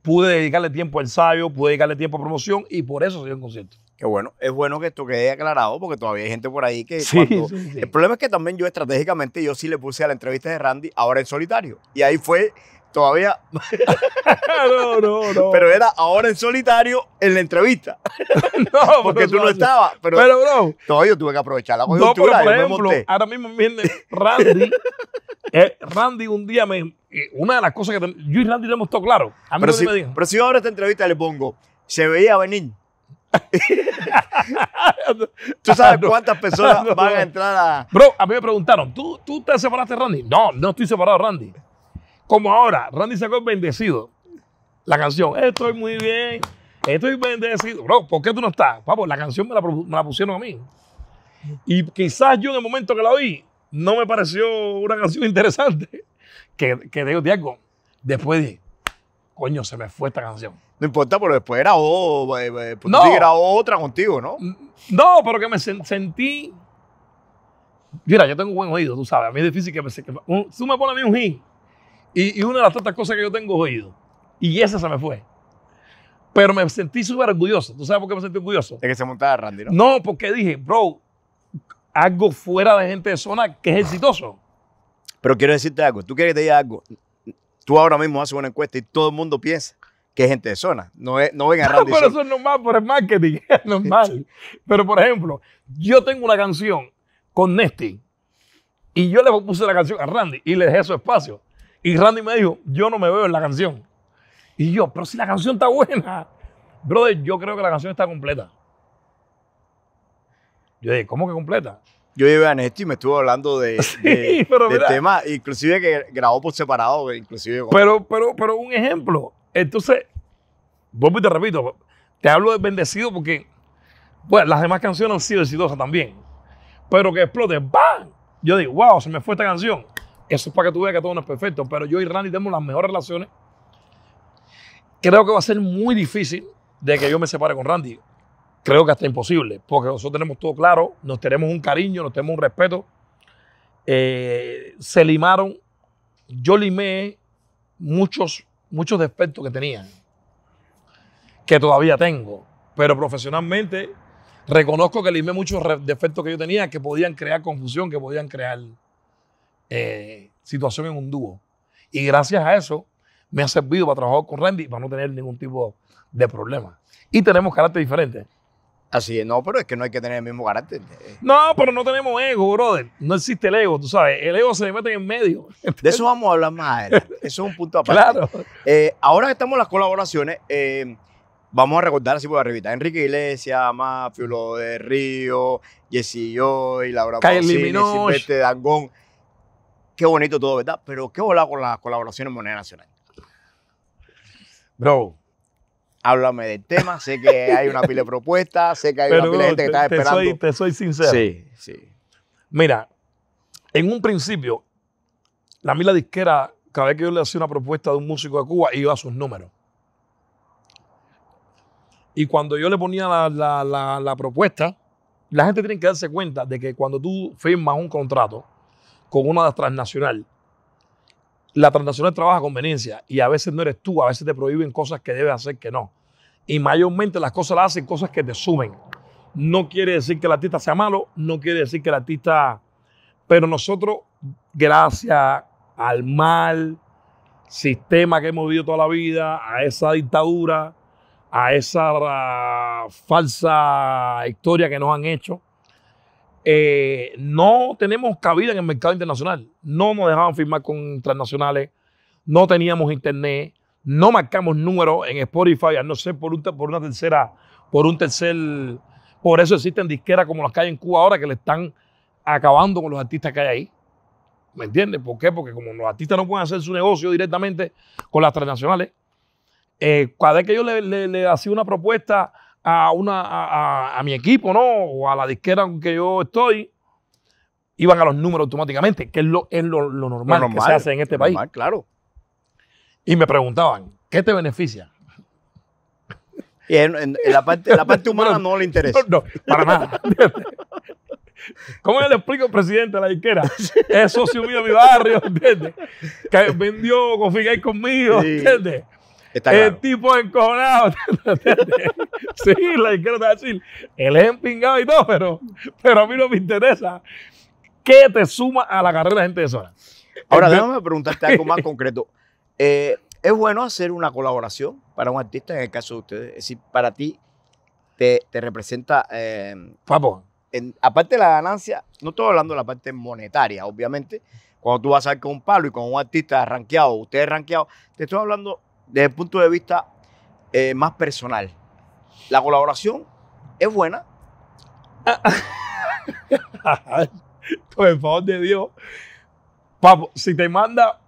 pude dedicarle tiempo al ensayo, pude dedicarle tiempo a promoción y por eso se dio el concierto. Qué bueno, es bueno que esto quede aclarado porque todavía hay gente por ahí que... Sí, cuando... sí, sí. El problema es que también yo estratégicamente, yo sí le puse a la entrevista de Randy, ahora en solitario. Y ahí fue todavía... no. Pero era ahora en solitario en la entrevista. No, porque tú no estabas. Pero bro, todavía yo tuve que aprovechar la coyuntura. No, por ejemplo, ahora mismo viene Randy. Randy un día me... Una de las cosas que... Yo y Randy lo hemos estado claro. A mí pero, me dijo. Pero si yo ahora esta entrevista le pongo, se veía venir. ¿Tú sabes cuántas personas van a entrar a...? Bro, a mí me preguntaron, ¿tú te separaste de Randy? No, no estoy separado de Randy. Como ahora, Randy sacó el bendecido. La canción, estoy muy bien, estoy bendecido. Bro, ¿por qué tú no estás? Papo, la canción me la pusieron a mí. Y quizás yo en el momento que la oí, no me pareció una canción interesante. Que digo, Tiago, después dije, coño, se me fue esta canción. No importa, pero después grabó, no, sí grabó otra contigo, ¿no? No, pero que me sentí... Mira, yo tengo un buen oído, tú sabes. A mí es difícil que me... Tú me pones a mí un hit. Y una de las tantas cosas que yo tengo es oído. Y esa se me fue. Pero me sentí súper orgulloso. ¿Tú sabes por qué me sentí orgulloso? De que se montaba Randy, ¿no? No, porque dije, bro, algo fuera de Gente de Zona que es exitoso. Pero quiero decirte algo. Tú quieres que te diga algo. Tú ahora mismo haces una encuesta y todo el mundo piensa que es Gente de Zona. No ven a Randy. Pero eso es normal por el marketing. Es normal. Pero, por ejemplo, yo tengo una canción con Nesty y yo le puse la canción a Randy y le dejé su espacio. Y Randy me dijo, yo no me veo en la canción. Y yo, pero si la canción está buena. Brother, yo creo que la canción está completa. Yo dije, ¿cómo que completa? Yo llevé a Nesty y me estuvo hablando de tema, inclusive que grabó por separado. Inclusive con... pero un ejemplo. Entonces, vuelvo y te repito, te hablo de bendecido porque, bueno, las demás canciones han sido exitosas también. Pero que explote, ¡bam! Yo digo, wow, se me fue esta canción. Eso es para que tú veas que todo no es perfecto. Pero yo y Randy tenemos las mejores relaciones. Creo que va a ser muy difícil de que yo me separe con Randy. Creo que hasta imposible, porque nosotros tenemos todo claro, nos tenemos un cariño, nos tenemos un respeto. Se limaron, yo limé muchos defectos que tenían, que todavía tengo, pero profesionalmente reconozco que limé muchos defectos que yo tenía que podían crear confusión, que podían crear situación en un dúo. Y gracias a eso me ha servido para trabajar con Randy para no tener ningún tipo de problema. Y tenemos carácter diferente. Así es, no, pero es que no hay que tener el mismo carácter. No, pero no tenemos ego, brother. No existe el ego, tú sabes. El ego se mete en el medio. De eso vamos a hablar más adelante. Eso es un punto aparte. Claro. Ahora que estamos en las colaboraciones, vamos a recordar así por arriba. Enrique Iglesias, Mafio, Lo de Río, Jessy Joy, Laura Pausini, Silvestre Dangón. Qué bonito todo, ¿verdad? Pero qué volado con las colaboraciones en Moneda Nacional. Bro. Háblame del tema, sé que hay una pila de propuestas, sé que hay una pila de gente que está esperando. Te soy sincero. Sí. Mira, en un principio, la mila disquera, cada vez que yo le hacía una propuesta de un músico de Cuba, iba a sus números. Y cuando yo le ponía la propuesta, la gente tiene que darse cuenta de que cuando tú firmas un contrato con una transnacional, la transnacional trabaja a conveniencia y a veces no eres tú, a veces te prohíben cosas que debes hacer que no. Y mayormente las cosas las hacen cosas que te suben. No quiere decir que el artista sea malo, no quiere decir que el artista... Pero nosotros, gracias al mal sistema que hemos vivido toda la vida, a esa dictadura, a esa falsa historia que nos han hecho, no tenemos cabida en el mercado internacional. No nos dejaban firmar con transnacionales, no teníamos internet, no marcamos números en Spotify, a no ser por un tercer. Por eso existen disqueras como las que hay en Cuba ahora que le están acabando con los artistas que hay ahí. ¿Me entiendes? ¿Por qué? Porque como los artistas no pueden hacer su negocio directamente con las transnacionales, cada vez que yo le hacía una propuesta a mi equipo, ¿no? O a la disquera en que yo estoy, iban a los números automáticamente, que es lo normal que se hace en este país. Normal, claro. Y me preguntaban, ¿qué te beneficia? Y en la parte humana no le interesa. No, para nada. ¿Cómo yo le explico al presidente de la disquera? Es socio mío de mi barrio, ¿entiendes? Que vendió, confía ahí conmigo, ¿entiendes? Está el claro. Tipo encojonado. Sí, la izquierda está así. Él es empingado y todo, pero a mí no me interesa. ¿Qué te suma a la carrera de Gente de Zona? Ahora, déjame preguntarte algo más concreto. ¿Es bueno hacer una colaboración para un artista en el caso de ustedes? Es decir, para ti te representa... aparte de la ganancia, no estoy hablando de la parte monetaria, obviamente. Cuando tú vas a ir con un palo y con un artista rankeado, ustedes rankeados, te estoy hablando... Desde el punto de vista más personal, la colaboración es buena. Con el favor de Dios, papo, si te manda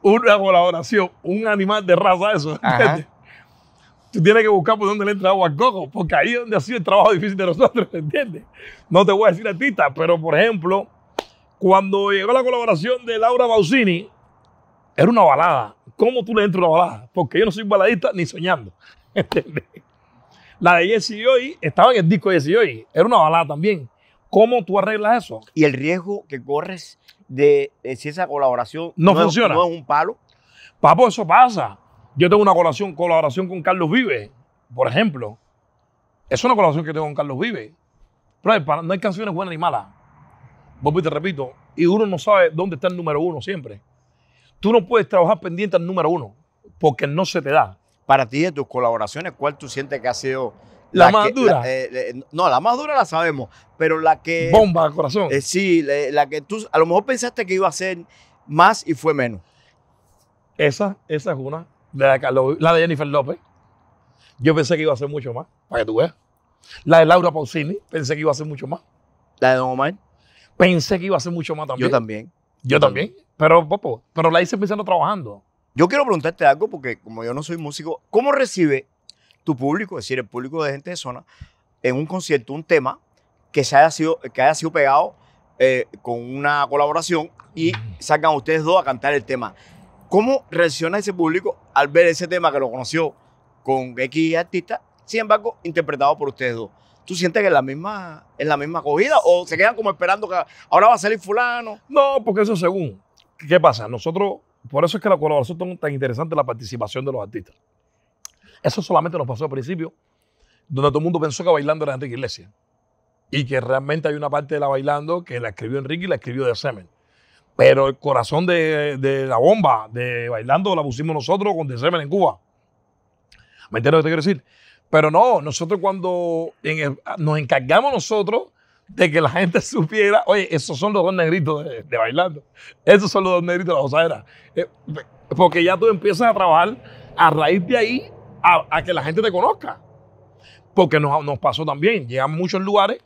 una colaboración, un animal de raza, eso, ¿entiendes? Tú tienes que buscar por dónde le entra agua al coco, porque ahí es donde ha sido el trabajo difícil de nosotros, ¿entiendes? No te voy a decir artista, pero por ejemplo, cuando llegó la colaboración de Laura Pausini, era una balada. ¿Cómo tú le entras una balada? Porque yo no soy baladista ni soñando. ¿Entendés? La de Jesse y Hoy estaba en el disco de Jesse y Hoy. Era una balada también. ¿Cómo tú arreglas eso? Y el riesgo que corres de si esa colaboración no funciona. No es un palo. Papo, eso pasa. Yo tengo una colaboración con Carlos Vives, por ejemplo. Es una colaboración que tengo con Carlos Vives. Pero no hay canciones buenas ni malas. Vuelvo y te repito. Y uno no sabe dónde está el número uno siempre. Tú no puedes trabajar pendiente al número uno, porque no se te da. Para ti, de tus colaboraciones, ¿cuál tú sientes que ha sido la más dura? No, la más dura la sabemos, pero la que... Bomba al corazón. Sí, la que tú a lo mejor pensaste que iba a ser más y fue menos. Esa es una. La de Jennifer López. Yo pensé que iba a ser mucho más, para que tú veas. La de Laura Pausini, pensé que iba a ser mucho más. La de Don Omar. Pensé que iba a ser mucho más también. Yo también. Yo también, pero la hice pensando trabajando. Yo quiero preguntarte algo porque como yo no soy músico, ¿cómo recibe tu público, es decir, el público de Gente de Zona, en un concierto un tema que haya sido pegado con una colaboración y sacan ustedes dos a cantar el tema? ¿Cómo reacciona ese público al ver ese tema que lo conoció con X artista, sin embargo, interpretado por ustedes dos? ¿Tú sientes que es la misma acogida o se quedan como esperando que ahora va a salir fulano? No, porque eso según. ¿Qué pasa? Nosotros, por eso es que la colaboración es tan interesante, la participación de los artistas. Eso solamente nos pasó al principio, donde todo el mundo pensó que Bailando era Enrique Iglesias. Y que realmente hay una parte de la Bailando que la escribió Enrique y la escribió de Semen. Pero el corazón de la bomba de Bailando la pusimos nosotros con de Semen en Cuba. ¿Me entiendes lo que te quiero decir? Pero no, nosotros cuando nos encargamos nosotros de que la gente supiera, oye, esos son los dos negritos de Bailando, esos son los dos negritos de La Osadera. Porque ya tú empiezas a trabajar a raíz de ahí a que la gente te conozca. Porque nos pasó también, llegamos a muchos lugares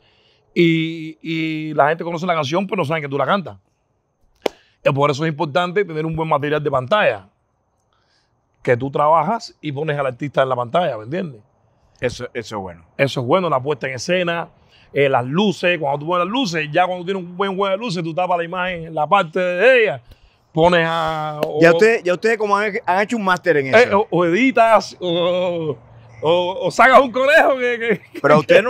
y la gente conoce la canción, pero no saben que tú la cantas. Y por eso es importante tener un buen material de pantalla, que tú trabajas y pones al artista en la pantalla, ¿me entiendes? Eso es bueno. Eso es bueno, la puesta en escena, las luces, cuando tú pones las luces, ya cuando tienes un buen juego de luces, tú tapas la imagen, la parte de ella, pones a... Ya ustedes como han hecho un máster en eso. O editas, o sacas un conejo. Pero a ustedes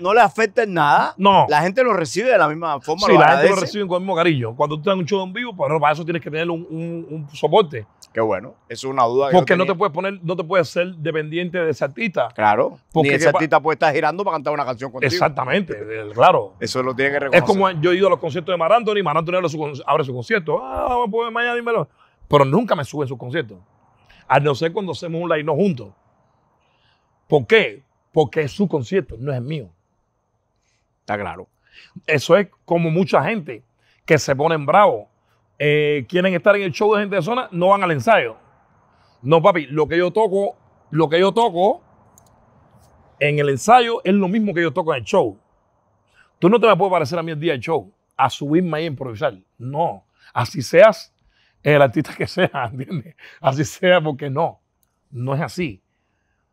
no le afecta en nada. No. La gente lo recibe de la misma forma. Sí, la gente lo recibe con el mismo cariño. Cuando tú te das un show en vivo, pero para eso tienes que tener un soporte. Qué bueno, eso es una duda. Porque no te puedes ser dependiente de ese artista. Claro, porque ni ese artista puede estar girando para cantar una canción contigo. Exactamente, claro. Eso lo tiene que reconocer. Es como yo he ido a los conciertos de Marantoni, Marantoni abre su concierto. Ah, pues mañana dímelo. Pero nunca me suben sus conciertos. A no ser cuando hacemos un line juntos. ¿Por qué? Porque es su concierto, no es el mío. Está claro. Eso es como mucha gente que se ponen bravos. Quieren estar en el show de Gente de Zona, no van al ensayo. No, papi, lo que yo toco en el ensayo es lo mismo que yo toco en el show. Tú no te me puedes parecer a mí el día del show, a subirme ahí a improvisar. No, así seas el artista que sea, ¿entiendes? Así sea porque no es así.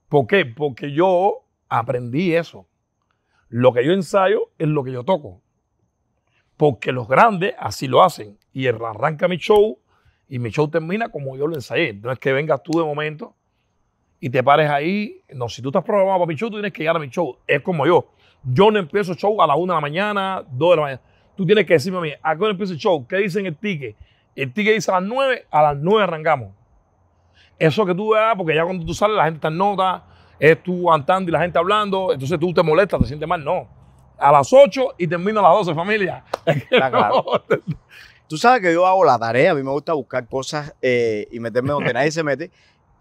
¿Por qué? Porque yo aprendí eso. Lo que yo ensayo es lo que yo toco. Porque los grandes así lo hacen. Y arranca mi show y mi show termina como yo lo ensayé. No es que vengas tú de momento y te pares ahí. No, si tú estás programado para mi show, tú tienes que llegar a mi show. Es como yo. Yo no empiezo el show a las 1 de la mañana, 2 de la mañana. Tú tienes que decirme a mí, ¿a qué hora empieza el show? ¿Qué dicen el ticket? El ticket dice a las 9, a las 9 arrancamos. Eso que tú veas, porque ya cuando tú sales la gente está en nota, es tú cantando y la gente hablando, entonces tú te molestas, te sientes mal, no. A las 8 y termino a las 12, familia. Está claro. Tú sabes que yo hago la tarea, a mí me gusta buscar cosas y meterme donde nadie se mete.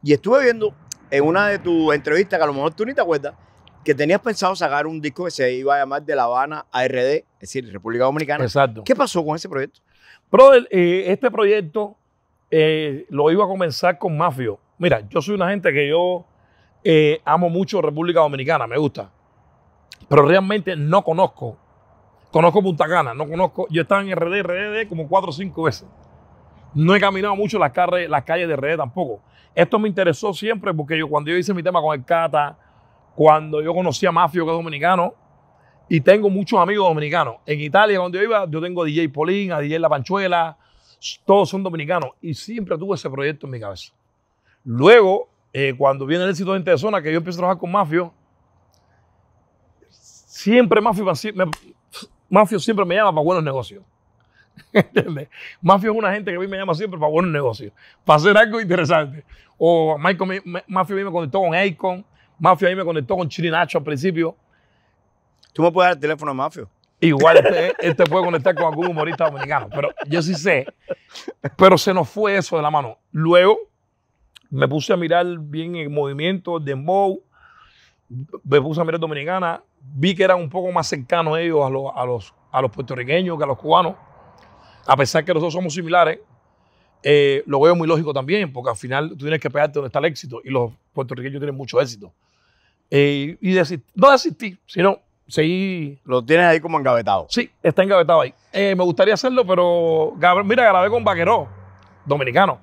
Y estuve viendo en una de tus entrevistas, que a lo mejor tú ni te acuerdas, que tenías pensado sacar un disco que se iba a llamar De La Habana a RD, es decir, República Dominicana. Exacto. ¿Qué pasó con ese proyecto? Brother, este proyecto lo iba a comenzar con Mafio. Mira, yo soy una gente que yo amo mucho República Dominicana, me gusta. Pero realmente no conozco. Conozco Punta Cana, no conozco. Yo estaba en RD como 4 o 5 veces. No he caminado mucho las calles de RD tampoco. Esto me interesó siempre porque yo cuando yo hice mi tema con el Cata, cuando yo conocí a Mafio, que es dominicano, y tengo muchos amigos dominicanos. En Italia, cuando yo iba, yo tengo a DJ Polín, a DJ La Panchuela, todos son dominicanos. Y siempre tuve ese proyecto en mi cabeza. Luego, cuando viene el éxito de Gente de Zona, que yo empecé a trabajar con Mafio, siempre Mafio siempre me llama para buenos negocios. ¿Entiendes? Mafio es una gente que a mí me llama siempre para buenos negocios, para hacer algo interesante. O Mafio a mí me conectó con Akon, Mafio a mí me conectó con Chirinacho al principio. ¿Tú me puedes dar el teléfono a Mafio? Igual, él te puede conectar con algún humorista dominicano, pero yo sí sé. Pero se nos fue eso de la mano. Luego me puse a mirar bien el movimiento de Dembow, me puse a mirar Dominicana, vi que eran un poco más cercanos ellos a los puertorriqueños que a los cubanos. A pesar que nosotros somos similares, lo veo muy lógico también, porque al final tú tienes que pegarte donde está el éxito y los puertorriqueños tienen mucho éxito. Y no desistí, sino seguí. Lo tienes ahí como engavetado. Sí, está engavetado ahí. Me gustaría hacerlo, pero mira, grabé con Vaqueró, dominicano,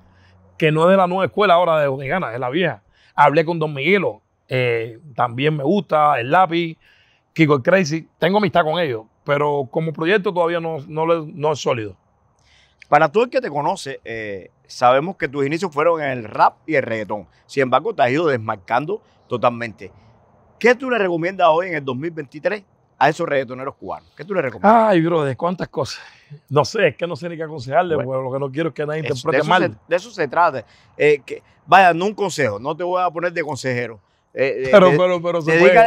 que no es de la nueva escuela ahora de Dominicana, es la vieja. Hablé con Don Miguelo, también me gusta, El Lápiz, Kiko el Crazy. Tengo amistad con ellos, pero como proyecto todavía no es sólido. Para todo el que te conoce, sabemos que tus inicios fueron en el rap y el reggaetón. Sin embargo, te has ido desmarcando totalmente. ¿Qué tú le recomiendas hoy en el 2023 a esos reggaetoneros cubanos? ¿Qué tú le recomiendas? Ay, brother, cuántas cosas. No sé, es que no sé ni qué aconsejarle, bueno, porque lo que no quiero es que nadie interprete mal. De eso se trata. Vaya, no un consejo, no te voy a poner de consejero. Pero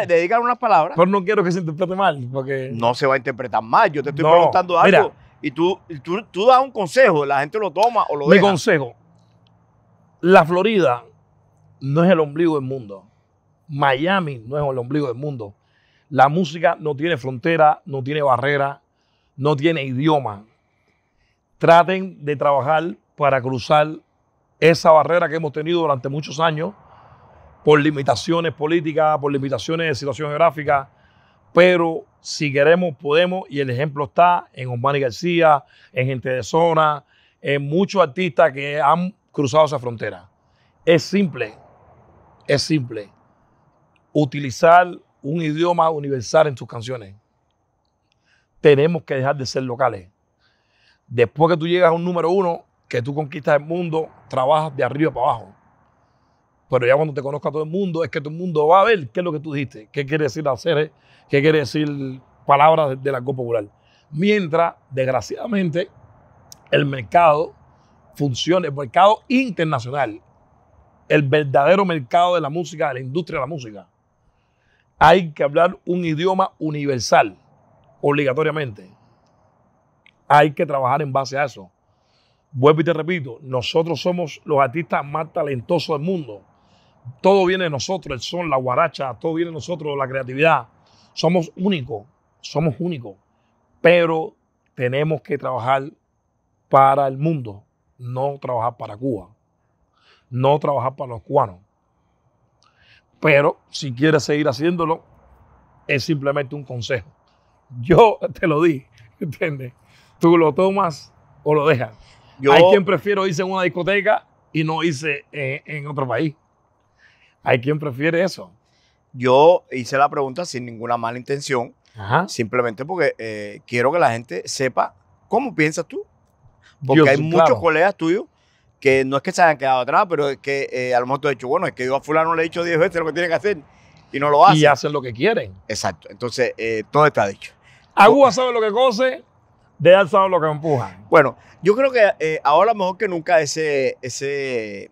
dedicar unas palabras. Pero no quiero que se interprete mal, porque... No se va a interpretar mal, yo te estoy preguntando algo. Mira, y tú das un consejo, la gente lo toma o lo deja. Mi consejo, la Florida no es el ombligo del mundo. Miami no es el ombligo del mundo. La música no tiene frontera, no tiene barrera, no tiene idioma. Traten de trabajar para cruzar esa barrera que hemos tenido durante muchos años por limitaciones políticas, por limitaciones de situación geográfica, pero si queremos, podemos, y el ejemplo está en Omar y García, en Gente de Zona, en muchos artistas que han cruzado esa frontera. Es simple utilizar un idioma universal en sus canciones. Tenemos que dejar de ser locales. Después que tú llegas a un número 1, que tú conquistas el mundo, trabajas de arriba para abajo. Pero ya cuando te conozca todo el mundo, es que todo el mundo va a ver qué es lo que tú dijiste, qué quiere decir hacer, qué quiere decir palabras de la Copa Popular. Mientras, desgraciadamente, el mercado funciona, el mercado internacional, el verdadero mercado de la música, de la industria de la música. Hay que hablar un idioma universal, obligatoriamente. Hay que trabajar en base a eso. Vuelvo y te repito, nosotros somos los artistas más talentosos del mundo. Todo viene de nosotros, el son, la guaracha, todo viene de nosotros, la creatividad. Somos únicos, pero tenemos que trabajar para el mundo, no trabajar para Cuba, no trabajar para los cubanos. Pero si quieres seguir haciéndolo, es simplemente un consejo. Yo te lo di, ¿entiendes? Tú lo tomas o lo dejas. Hay quien prefiero irse en una discoteca y no irse en otro país. Hay quien prefiere eso. Yo hice la pregunta sin ninguna mala intención, simplemente porque quiero que la gente sepa cómo piensas tú. Porque hay muchos colegas tuyos que no es que se hayan quedado atrás, pero es que a lo mejor tú has dicho, bueno, es que yo a fulano le he dicho 10 veces lo que tiene que hacer. y no lo hacen. Y hacen lo que quieren. Exacto. Entonces, todo está dicho. Aguas sabe lo que cose, de al sabe lo que empuja. Bueno, yo creo que ahora mejor que nunca ese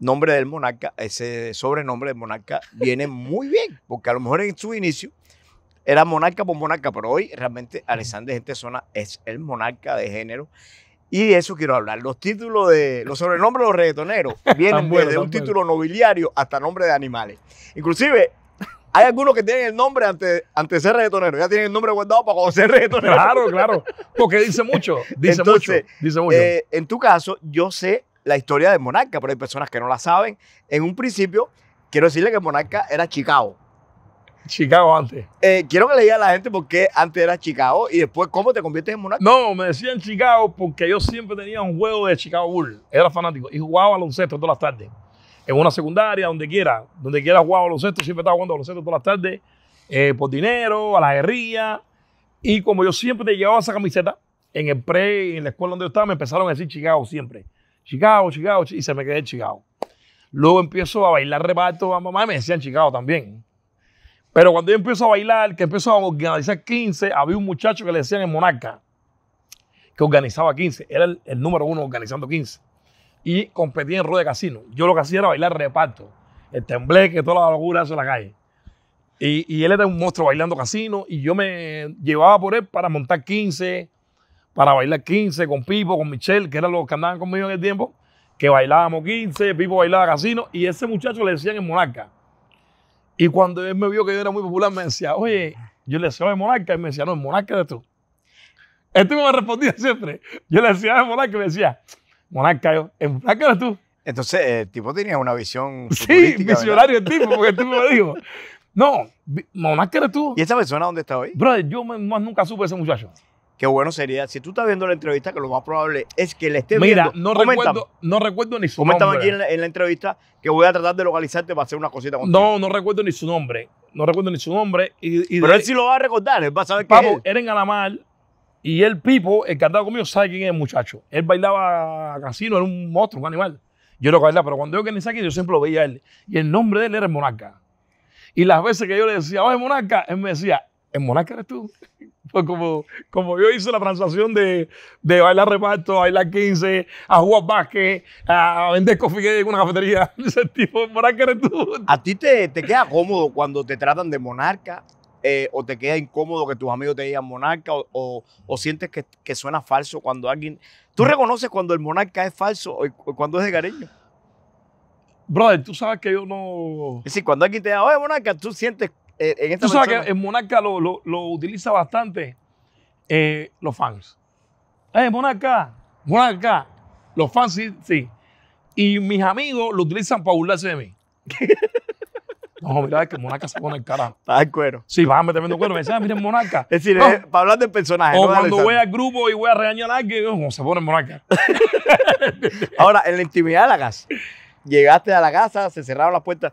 nombre del monarca, ese sobrenombre del monarca viene muy bien, porque a lo mejor en su inicio era monarca por monarca, pero hoy realmente Alexander Gente de Zona es el monarca de género. Y de eso quiero hablar. Los títulos de los sobrenombres de los reggaetoneros vienen desde un título nobiliario hasta nombre de animales. Inclusive, hay algunos que tienen el nombre antes de ser reggaetonero. Ya tienen el nombre guardado para cuando ser reggaetonero. Claro, claro. Porque dice mucho. Dice mucho. En tu caso, yo sé la historia de monarca, pero hay personas que no la saben. En un principio, quiero decirle que monarca era Chicago. Chicago antes. Quiero que le diga a la gente por qué antes era Chicago y después cómo te conviertes en monarca. No, me decían Chicago porque yo siempre tenía un juego de Chicago Bulls. Era fanático y jugaba baloncesto todas las tardes. En una secundaria, donde quiera jugaba baloncesto, siempre estaba jugando baloncesto todas las tardes, por dinero, a la guerrilla. Y como yo siempre te llevaba esa camiseta, en el pre, en la escuela donde yo estaba, me empezaron a decir Chicago siempre. Chicago, Chicago, y se me quedé en Chicago. Luego empiezo a bailar reparto a mamá y me decían Chicago también. Pero cuando yo empiezo a bailar, que empiezo a organizar 15, había un muchacho que le decían el monarca, que organizaba 15. Era el número 1 organizando 15. Y competía en rueda de casino. Yo lo que hacía era bailar reparto. El tembleque, toda la locura en la calle. Y él era un monstruo bailando casino. Y yo me llevaba por él para montar 15, para bailar 15 con Pipo, con Michelle, que eran los que andaban conmigo en el tiempo, que bailábamos 15, Pipo bailaba casino. Y ese muchacho le decían el monarca. Y cuando él me vio que yo era muy popular, me decía, oye, yo le decía, oye, monarca. Y me decía, no, el monarca eres tú. Este me respondía siempre. Yo le decía, oye, monarca. Y me decía, monarca, yo, el monarca eres tú. Entonces, el tipo tenía una visión. Sí, visionario, ¿verdad? El tipo, porque el tipo me dijo, no, monarca eres tú. ¿Y esa persona dónde está hoy? Brother, yo más nunca supe ese muchacho. Qué bueno sería, si tú estás viendo la entrevista, que lo más probable es que le estés viendo. Mira, no recuerdo ni su nombre. Coméntame aquí en la entrevista que voy a tratar de localizarte para hacer una cosita contigo. No recuerdo ni su nombre. No recuerdo ni su nombre. Pero él sí lo va a recordar, él va a saber quién es. Papo, era en Alamar y el Pipo, el que andaba conmigo, sabe quién es el muchacho. Él bailaba casino, era un monstruo, un animal. Yo lo bailaba, pero cuando yo que ni saqué, yo siempre lo veía a él. Y el nombre de él era el monarca. Y las veces que yo le decía, oye, monarca, él me decía, el monarca eres tú. Pues como yo hice la transacción de bailar reparto, bailar 15, a jugar básquet, a vender coffee en una cafetería. Ese tipo, monarca eres tú. ¿A ti te queda cómodo cuando te tratan de monarca? ¿O te queda incómodo que tus amigos te digan monarca? ¿O sientes que suena falso cuando alguien... ¿Tú reconoces cuando el monarca es falso o cuando es de cariño? Brother, tú sabes que yo no... Es decir, cuando alguien te diga, oye, monarca, tú sientes... Tú sabes que el monarca lo utiliza bastante los fans. Monarca, monarca. Los fans sí. Y mis amigos lo utilizan para burlarse de mí. No, mira, es que el monarca se pone el carajo. Está en cuero. Sí, va, me tremendo cuero. Me dicen, mira, el monarca. Es decir, no, para hablar del personaje. O no cuando voy al grupo y voy a regañar a alguien, oh, se pone el monarca. Ahora, en la intimidad de la casa. Llegaste a la casa, se cerraron las puertas.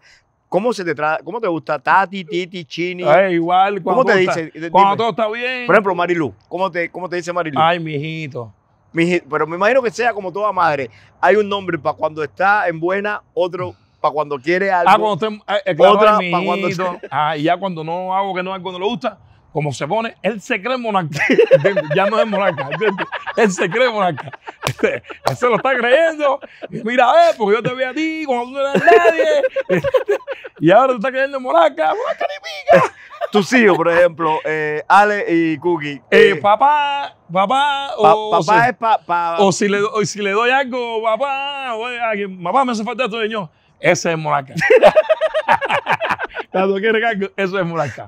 ¿Cómo te gusta? Tati, Titi, Chini. Ay, igual. ¿Cómo te dice? Cuando todo está bien. Por ejemplo, Marilú. ¿Cómo te dice Marilú? Ay, mijito. Pero me imagino que sea como toda madre. Hay un nombre para cuando está en buena, otro para cuando quiere algo. Ah, cuando está claro, otra para cuando... Ah, y ya cuando no hago que no algo no le gusta, como se pone, él se cree monarca. Ya no es monarca. ¿Entiendes? Él se cree monarca. Él se lo está creyendo. Mira, a ver, porque yo te vi a ti, como tú no eres nadie. Y ahora te está creyendo monarca. ¡Monarca ni pica! Tus hijos, por ejemplo, Ale y Cookie. Papá es papá. O si le doy algo, papá, papá, me hace falta esto, niño. Ese es monarca. Cuando quiere algo, eso es monarca.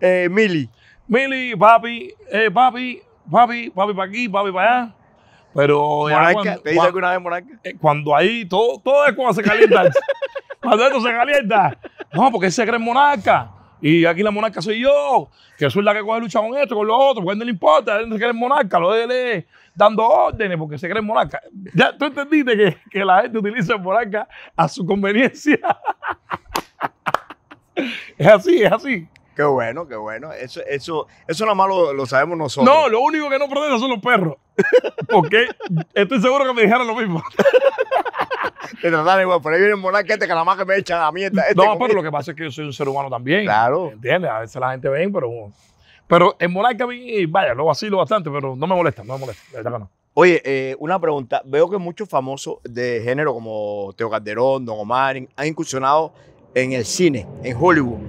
Mili, papi para aquí, papi para allá. Pero monarca, ¿te dice alguna vez monarca? Cuando ahí, todo es cuando se calienta. Cuando esto se calienta. No, porque él se cree monarca. Y aquí la monarca soy yo, que soy la que coge lucha con esto, con lo otro, porque a él no le importa, él no se cree monarca, lo de él es dando órdenes porque se cree monarca. Ya tú entendiste que la gente utiliza el monarca a su conveniencia. Es así. Qué bueno, qué bueno. Eso nada más lo sabemos nosotros. No, lo único que no protesta son los perros. Porque estoy seguro que me dijeron lo mismo. Te tratan igual. Por ahí viene un monaquete que nada más que me echan la mierda. No, pero lo que pasa es que yo soy un ser humano también. Claro. ¿Entiendes? A veces la gente ven, pero en Monarca, vaya, lo vacilo bastante, pero no me molesta, no me molesta. De verdad que no. Oye, una pregunta. Veo que muchos famosos de género como Teo Calderón, Don Omar, han incursionado en el cine, en Hollywood.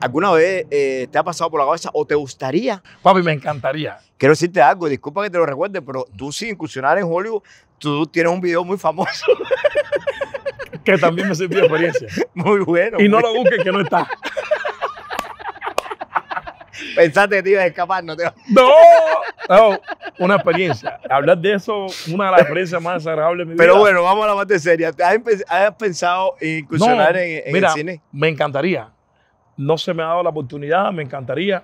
¿Alguna vez te ha pasado por la cabeza o te gustaría? Papi, me encantaría. Quiero decirte algo, disculpa que te lo recuerde, pero tú sin incursionar en Hollywood, tú tienes un video muy famoso. Que también me sirvió de experiencia. Muy bueno. Y no lo busques, que no está. Pensaste que te ibas a escapar, no te vas. ¡No! No, una experiencia. Hablar de eso, una de las experiencias más agradables de mi vida. Pero bueno, vamos a la parte seria. ¿Has pensado incursionar en el cine? Me encantaría. No se me ha dado la oportunidad, me encantaría.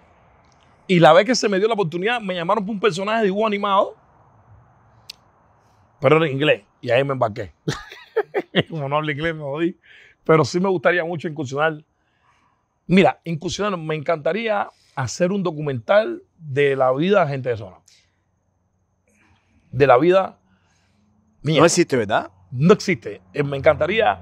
Y la vez que se me dio la oportunidad, me llamaron por un personaje de dibujo animado, pero en inglés. Y ahí me embarqué. Como no hablo inglés, me jodí. Pero sí me gustaría mucho incursionar. Mira, incursionar, me encantaría hacer un documental de la vida de Gente de Zona. De la vida mía. No existe, ¿verdad? No existe. Me encantaría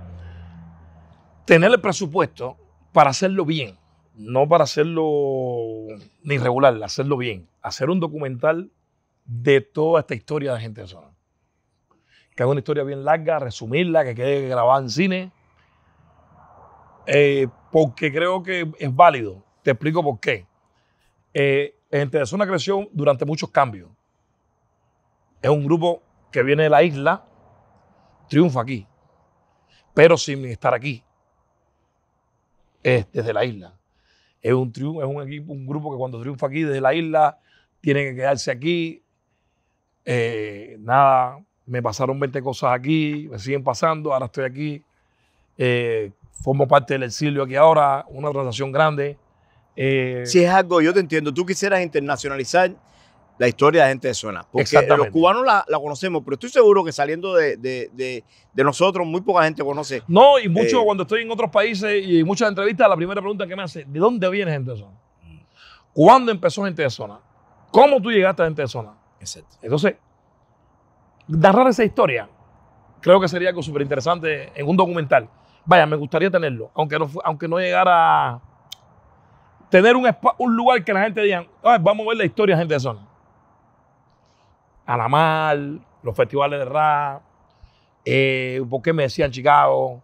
tener el presupuesto para hacerlo bien. No para hacerlo ni regular, hacerlo bien. Hacer un documental de toda esta historia de Gente de Zona. Que haga una historia bien larga, resumirla, que quede grabada en cine. Porque creo que es válido. Te explico por qué. Gente de Zona creció durante muchos cambios. Es un grupo que viene de la isla, triunfa aquí, pero sin estar aquí. Es desde la isla. Es un grupo que cuando triunfa aquí desde la isla, tiene que quedarse aquí. Nada, me pasaron 20 cosas aquí, me siguen pasando, ahora estoy aquí. Formo parte del exilio aquí ahora, una transacción grande. Si es algo, yo te entiendo, tú quisieras internacionalizar la historia de Gente de Zona, porque los cubanos la conocemos, pero estoy seguro que saliendo de nosotros muy poca gente conoce. No, y mucho cuando estoy en otros países y muchas entrevistas, la primera pregunta que me hace, ¿de dónde viene Gente de Zona? ¿Cuándo empezó Gente de Zona? ¿Cómo tú llegaste a Gente de Zona? Exacto. Entonces, narrar esa historia creo que sería algo súper interesante en un documental. Vaya, me gustaría tenerlo, aunque no llegara a tener un lugar que la gente diga, vamos a ver la historia de Gente de Zona. Alamar, los festivales de rap, por qué me decían Chicago.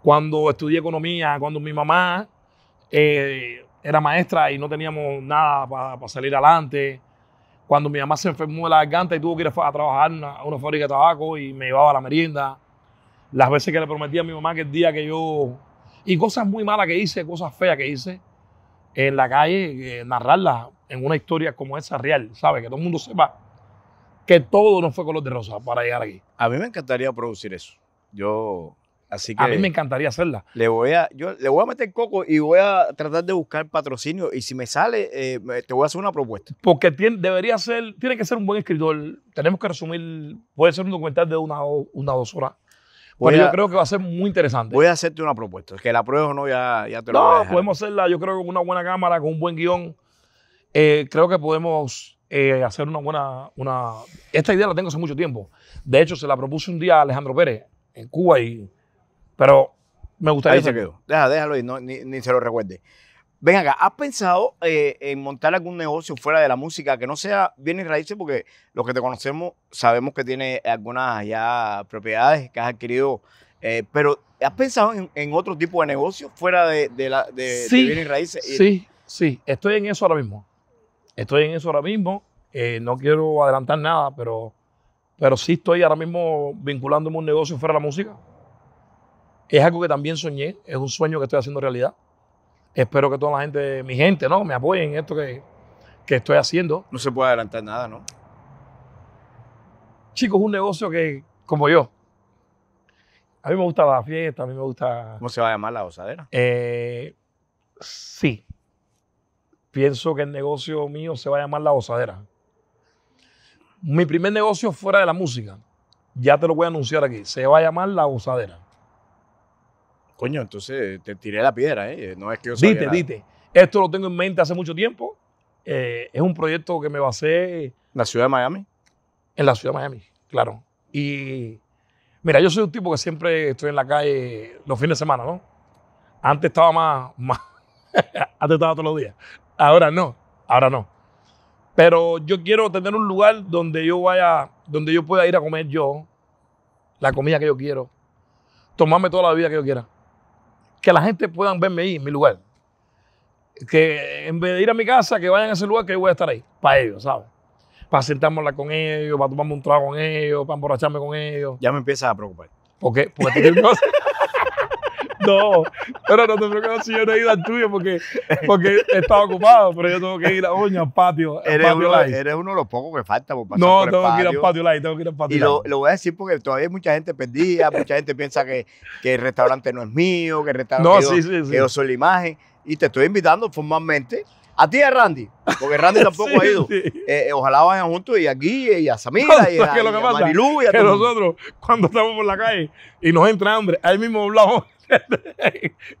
Cuando estudié economía, cuando mi mamá era maestra y no teníamos nada para salir adelante. Cuando mi mamá se enfermó de la garganta y tuvo que ir a trabajar a una fábrica de tabaco y me llevaba a la merienda. Las veces que le prometí a mi mamá que el día que yo... Y cosas muy malas que hice, cosas feas que hice en la calle, narrarlas en una historia como esa real, ¿sabes? Que todo el mundo sepa que todo no fue color de rosa para llegar aquí. A mí me encantaría producir eso. A mí me encantaría hacerla. Le voy a meter coco y voy a tratar de buscar patrocinio y si me sale, te voy a hacer una propuesta. Porque tiene que ser un buen escritor. Tenemos que resumir, puede ser un documental de una o dos horas. Pero yo creo que va a ser muy interesante. Voy a hacerte una propuesta. Que la pruebes o no, ya te lo voy a dejar. No, podemos hacerla, yo creo, con una buena cámara, con un buen guión. Creo que podemos hacer una buena... Esta idea la tengo hace mucho tiempo. De hecho, se la propuse un día a Alejandro Pérez en Cuba y... Pero me gustaría... Ahí se quedó. Déjalo ir, no, ni se lo recuerde. Ven acá, ¿has pensado en montar algún negocio fuera de la música que no sea bien y raíces? Porque los que te conocemos sabemos que tiene algunas ya propiedades que has adquirido, pero ¿has pensado en otro tipo de negocio fuera de bien y raíces? Sí, estoy en eso ahora mismo. No quiero adelantar nada, pero sí estoy ahora mismo vinculándome a un negocio fuera de la música. Es algo que también soñé, es un sueño que estoy haciendo realidad. Espero que toda la gente, mi gente, ¿no? Me apoyen en esto que estoy haciendo. No se puede adelantar nada, ¿no? Chicos, un negocio que, como yo, a mí me gusta la fiesta, a mí me gusta... ¿Cómo se va a llamar? ¿La Osadera? Sí. Pienso que el negocio mío se va a llamar La Osadera. Mi primer negocio fuera de la música, ya te lo voy a anunciar aquí, se va a llamar La Osadera. Coño, entonces te tiré la piedra, ¿eh? No es que yo sabía nada. Dite. Esto lo tengo en mente hace mucho tiempo. Es un proyecto que me basé... ¿En la ciudad de Miami? En la ciudad de Miami, claro. Y Mira, yo soy un tipo que siempre estoy en la calle los fines de semana, ¿no? Antes estaba más antes estaba todos los días. Ahora no. Pero yo quiero tener un lugar donde yo vaya, donde yo pueda ir a comer yo la comida que yo quiero, tomarme toda la bebida que yo quiera. Que la gente pueda verme ahí, en mi lugar. Que en vez de ir a mi casa, que vayan a ese lugar que yo voy a estar ahí, para ellos, ¿sabes? Para sentarme a hablar con ellos, para tomarme un trago con ellos, para emborracharme con ellos. Ya me empiezas a preocupar. ¿Por qué? Porque te quiero... No, pero no te preocupes si yo no he ido al tuyo porque estaba ocupado, pero yo tengo que ir a Oña, al patio. Eres uno de los pocos que falta por pasar por el patio. No, tengo que ir al patio live, Y lo voy a decir porque todavía hay mucha gente perdida, mucha gente piensa que el restaurante no es mío, que el restaurante no, sí. Que yo soy la imagen. Y te estoy invitando formalmente a ti y a Randy, porque Randy tampoco ha ido. Ojalá vayan juntos y a Guille y a Samira y a Marilú y a todo. Que nosotros, cuando estamos por la calle y nos entra hambre, ahí mismo hablamos.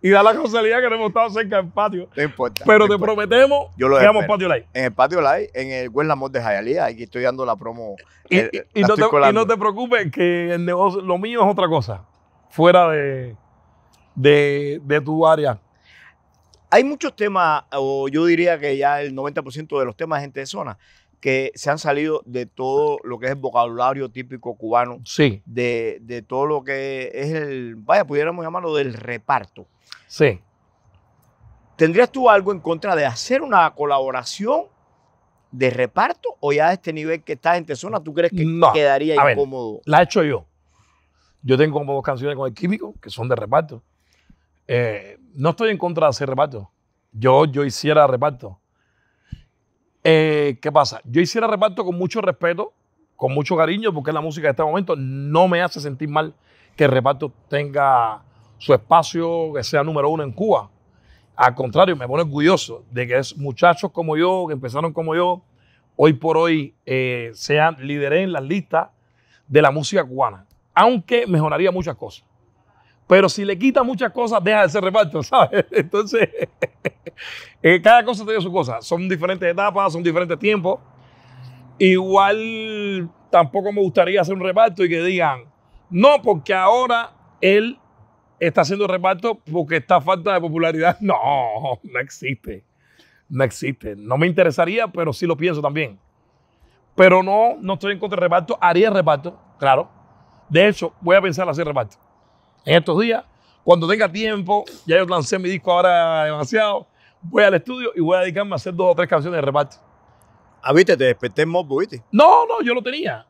Y da la casualidad que no hemos estado cerca del patio. No importa. Pero te prometemos que vamos al patio live. En el patio live, en el buen amor de Jayalía. Aquí estoy dando la promo. Y no te preocupes que el negocio, lo mío es otra cosa, fuera de tu área. Hay muchos temas, o yo diría que ya el 90% de los temas de Gente de Zona, que se han salido de todo lo que es el vocabulario típico cubano, sí, de todo lo que es el, vaya, pudiéramos llamarlo del reparto. Sí. ¿Tendrías tú algo en contra de hacer una colaboración de reparto o ya a este nivel que está Gente de Zona, tú crees que no quedaría incómodo? La he hecho yo. Yo tengo como dos canciones con El Químico que son de reparto. No estoy en contra de hacer reparto. Yo hiciera reparto. ¿Qué pasa? Yo hiciera reparto con mucho respeto, con mucho cariño, porque la música de este momento no me hace sentir mal que el reparto tenga su espacio, que sea número uno en Cuba. Al contrario, me pone orgulloso de que es muchachos como yo, que empezaron como yo, hoy por hoy sean líderes en las listas de la música cubana. Aunque mejoraría muchas cosas. Pero si le quita muchas cosas, deja de ser reparto, ¿sabes? Entonces, cada cosa tiene su cosa. Son diferentes etapas, son diferentes tiempos. Igual tampoco me gustaría hacer un reparto y que digan, no, porque ahora él está haciendo reparto porque está falta de popularidad. No, no existe. No existe. No me interesaría, pero sí lo pienso también. Pero no estoy en contra del reparto. Haría reparto, claro. De hecho, voy a pensar hacer reparto. En estos días, cuando tenga tiempo, ya yo lancé mi disco ahora demasiado, voy al estudio y voy a dedicarme a hacer 2 o 3 canciones de reparto. Ah, viste, te desperté en mob, ¿viste? No, yo lo tenía.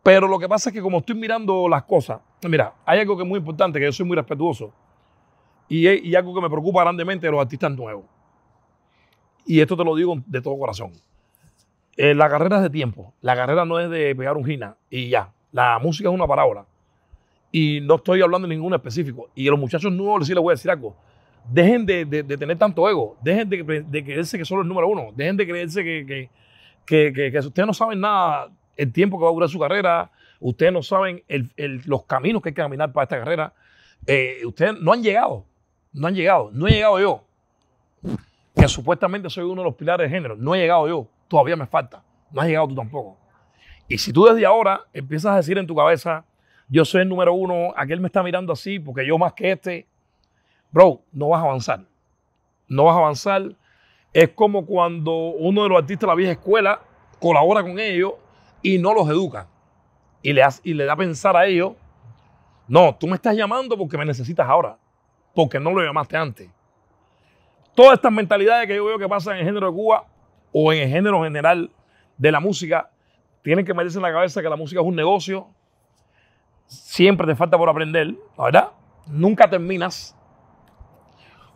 Pero lo que pasa es que como estoy mirando las cosas, mira, hay algo que es muy importante, que yo soy muy respetuoso, y algo que me preocupa grandemente de los artistas nuevos. Y esto te lo digo de todo corazón. La carrera es de tiempo, la carrera no es de pegar un gina y ya. La música es una parábola. Y no estoy hablando de ninguno específico. Y a los muchachos nuevos sí les voy a decir algo. Dejen de tener tanto ego. Dejen de creerse que solo es el número uno. Dejen de creerse que ustedes no saben nada, el tiempo que va a durar su carrera. Ustedes no saben los caminos que hay que caminar para esta carrera. Ustedes no han llegado. No he llegado yo. Que supuestamente soy uno de los pilares de género. No he llegado yo. Todavía me falta. No has llegado tú tampoco. Y si tú desde ahora empiezas a decir en tu cabeza... Yo soy el número uno, aquel me está mirando así porque yo más que este. Bro, no vas a avanzar. No vas a avanzar. Es como cuando uno de los artistas de la vieja escuela colabora con ellos y no los educa. Y le da a pensar a ellos, no, tú me estás llamando porque me necesitas ahora, porque no lo llamaste antes. Todas estas mentalidades que yo veo que pasan en el género de Cuba o en el género general de la música, tienen que meterse en la cabeza que la música es un negocio. Siempre te falta por aprender, la verdad. Nunca terminas.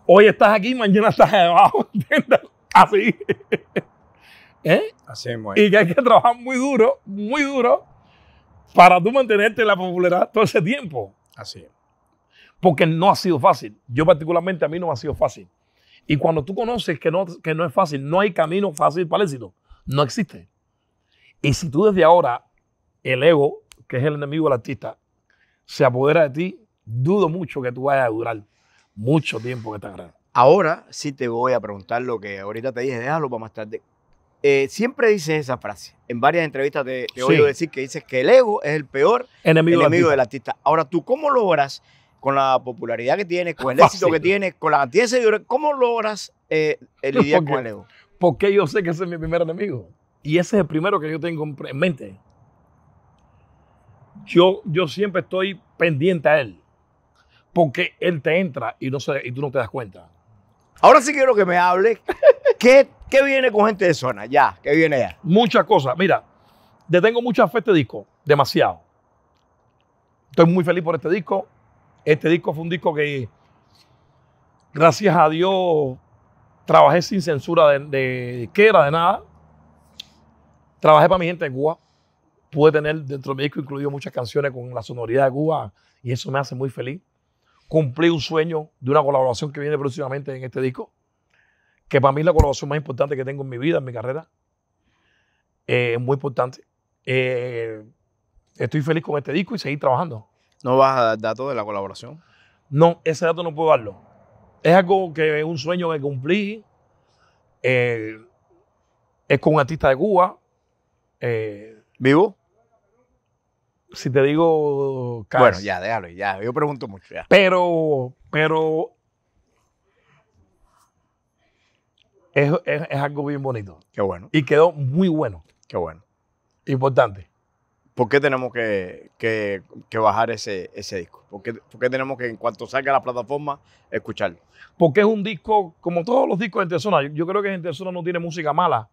Hoy estás aquí, mañana estás debajo. ¿Entiendes? Así. Así es, bueno. Y que hay que trabajar muy duro, para tú mantenerte en la popularidad todo ese tiempo. Así es. Porque no ha sido fácil. Yo particularmente a mí no me ha sido fácil. Y cuando tú conoces que no es fácil, no hay camino fácil para el éxito. No existe. Y si tú desde ahora, el ego, que es el enemigo del artista, se apodera de ti, dudo mucho que tú vayas a durar mucho tiempo en esta carrera. Ahora sí te voy a preguntar lo que ahorita te dije, déjalo para más tarde. Siempre dices esa frase. En varias entrevistas te oigo decir que dices que el ego es el peor enemigo del artista. Ahora, ¿tú cómo logras, con la popularidad que tienes, con el éxito que tienes, con la cantidad de seguidores, cómo logras lidiar con el ego? Porque yo sé que ese es mi primer enemigo. Y ese es el primero que yo tengo en mente. Yo siempre estoy pendiente a él. Porque él te entra y tú no te das cuenta. Ahora sí quiero que me hables. ¿Qué viene con Gente de Zona? Ya, ¿qué viene ya? Muchas cosas. Mira, le tengo mucha fe a este disco. Demasiado. Estoy muy feliz por este disco. Este disco fue un disco que, gracias a Dios, trabajé sin censura de nada. Trabajé para mi gente de Cuba. Pude tener dentro de mi disco incluido muchas canciones con la sonoridad de Cuba y eso me hace muy feliz. Cumplí un sueño de una colaboración que viene próximamente en este disco, que para mí es la colaboración más importante que tengo en mi vida, en mi carrera. Es muy importante. Estoy feliz con este disco y seguir trabajando. ¿No vas a dar datos de la colaboración? No, ese dato no puedo darlo. Es algo que es un sueño que cumplí. Es con un artista de Cuba. ¿Vivo? Si te digo... Bueno, ya, déjalo, ya. Yo pregunto mucho, ya. Pero... Es algo bien bonito. Qué bueno. Y quedó muy bueno. Qué bueno. Importante. ¿Por qué tenemos que bajar ese disco? ¿Por qué tenemos que, en cuanto salga a la plataforma, escucharlo? Porque es un disco, como todos los discos de Gente de Zona. Yo creo que Gente de Zona no tiene música mala.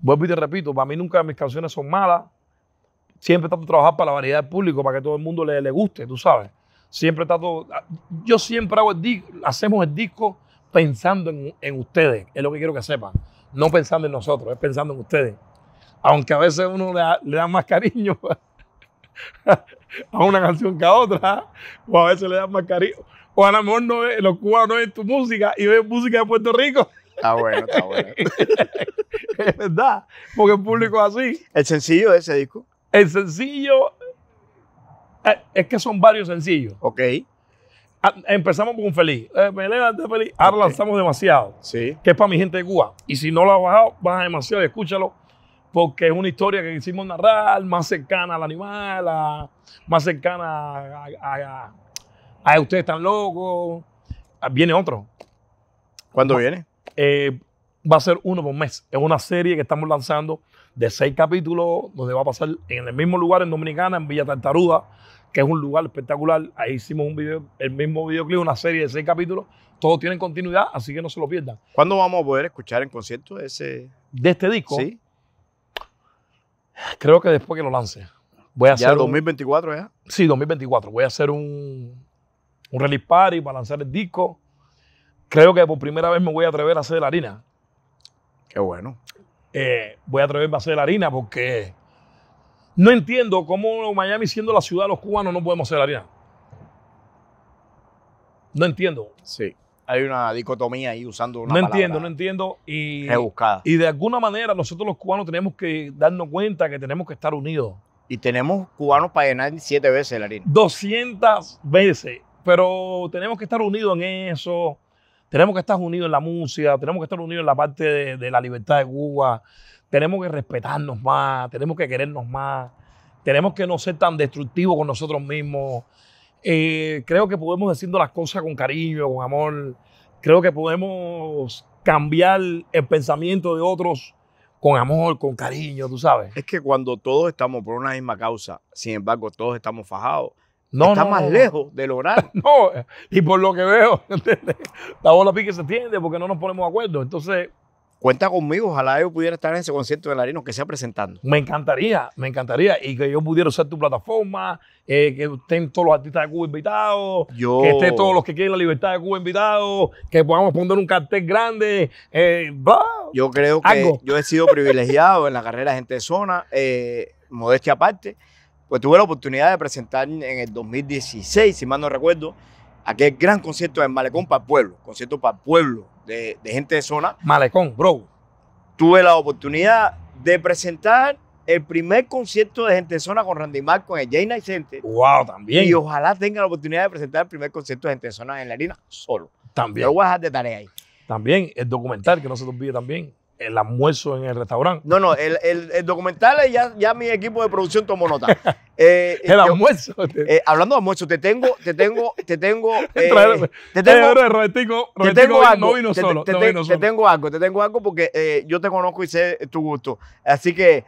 Vuelvo y te repito, para mí nunca mis canciones son malas. Siempre trato de trabajar para la variedad del público, para que todo el mundo le guste, tú sabes. Siempre trato... Yo siempre hago el disco, hacemos el disco pensando en ustedes. Es lo que quiero que sepan. No pensando en nosotros, es pensando en ustedes. Aunque a veces uno le da más cariño a una canción que a otra, o a veces le da más cariño. O a lo mejor no ves, los cubanos no ven tu música y ven música de Puerto Rico. Está bueno, está bueno. Es verdad, porque el público es así. ¿El sencillo de ese disco? El sencillo, es que son varios sencillos. Ok. Empezamos con Feliz. Me levanté feliz. Ahora lanzamos Demasiado. Sí. Que es para mi gente de Cuba. Y si no lo has bajado, baja Demasiado y escúchalo. Porque es una historia que quisimos narrar más cercana al animal, más cercana a ustedes tan locos. Viene otro. ¿Cuándo viene? Va a ser uno por mes. Es una serie que estamos lanzando de 6 capítulos, donde va a pasar en el mismo lugar en Dominicana, en Villa Tartaruga, que es un lugar espectacular. Ahí hicimos el mismo videoclip, una serie de 6 capítulos. Todos tienen continuidad, así que no se lo pierdan. ¿Cuándo vamos a poder escuchar en concierto de este disco? Sí. Creo que después que lo lance. Voy a ¿Ya hacer 2024 ya? Sí, 2024. Voy a hacer un release party para lanzar el disco. Creo que por primera vez me voy a atrever a hacer la harina. Qué bueno. Voy a atreverme a hacer la harina porque no entiendo cómo Miami, siendo la ciudad de los cubanos, no podemos hacer la harina. No entiendo. Sí, hay una dicotomía ahí usando una palabra. No entiendo. Y rebuscada. Y de alguna manera nosotros los cubanos tenemos que darnos cuenta que tenemos que estar unidos. Y tenemos cubanos para llenar 7 veces la harina. 200 veces. Pero tenemos que estar unidos en eso. Tenemos que estar unidos en la música, tenemos que estar unidos en la parte de la libertad de Cuba, tenemos que respetarnos más, tenemos que querernos más, tenemos que no ser tan destructivos con nosotros mismos. Creo que podemos decirnos las cosas con cariño, con amor. Creo que podemos cambiar el pensamiento de otros con amor, con cariño, tú sabes. Es que cuando todos estamos por una misma causa, sin embargo todos estamos fajados, Está más lejos de lograr. No, y por lo que veo, ¿entiendes? La bola pique se tiende porque no nos ponemos de acuerdo. Entonces, cuenta conmigo, ojalá yo pudiera estar en ese concierto de Larino que sea presentando. Me encantaría. Y que yo pudiera usar tu plataforma, que estén todos los artistas de Cuba invitados, que estén todos los que quieren la libertad de Cuba invitados, que podamos poner un cartel grande. Yo creo que yo he sido privilegiado en la carrera de Gente de Zona, modestia aparte. Pues tuve la oportunidad de presentar en el 2016, si mal no recuerdo, aquel gran concierto de Malecón para el Pueblo, concierto para el pueblo de Gente de Zona. Malecón, bro. Tuve la oportunidad de presentar el primer concierto de Gente de Zona con Randy Marco en el J. Knight Center. Wow, también. Y ojalá tenga la oportunidad de presentar el primer concierto de Gente de Zona en la harina solo. También. Yo voy a dejar de tarea ahí. También el documental, que no se te olvide también. el almuerzo en el restaurante. No, no, el documental ya mi equipo de producción tomó nota. El almuerzo. Hablando de almuerzo, te tengo algo porque yo te conozco y sé tu gusto. Así que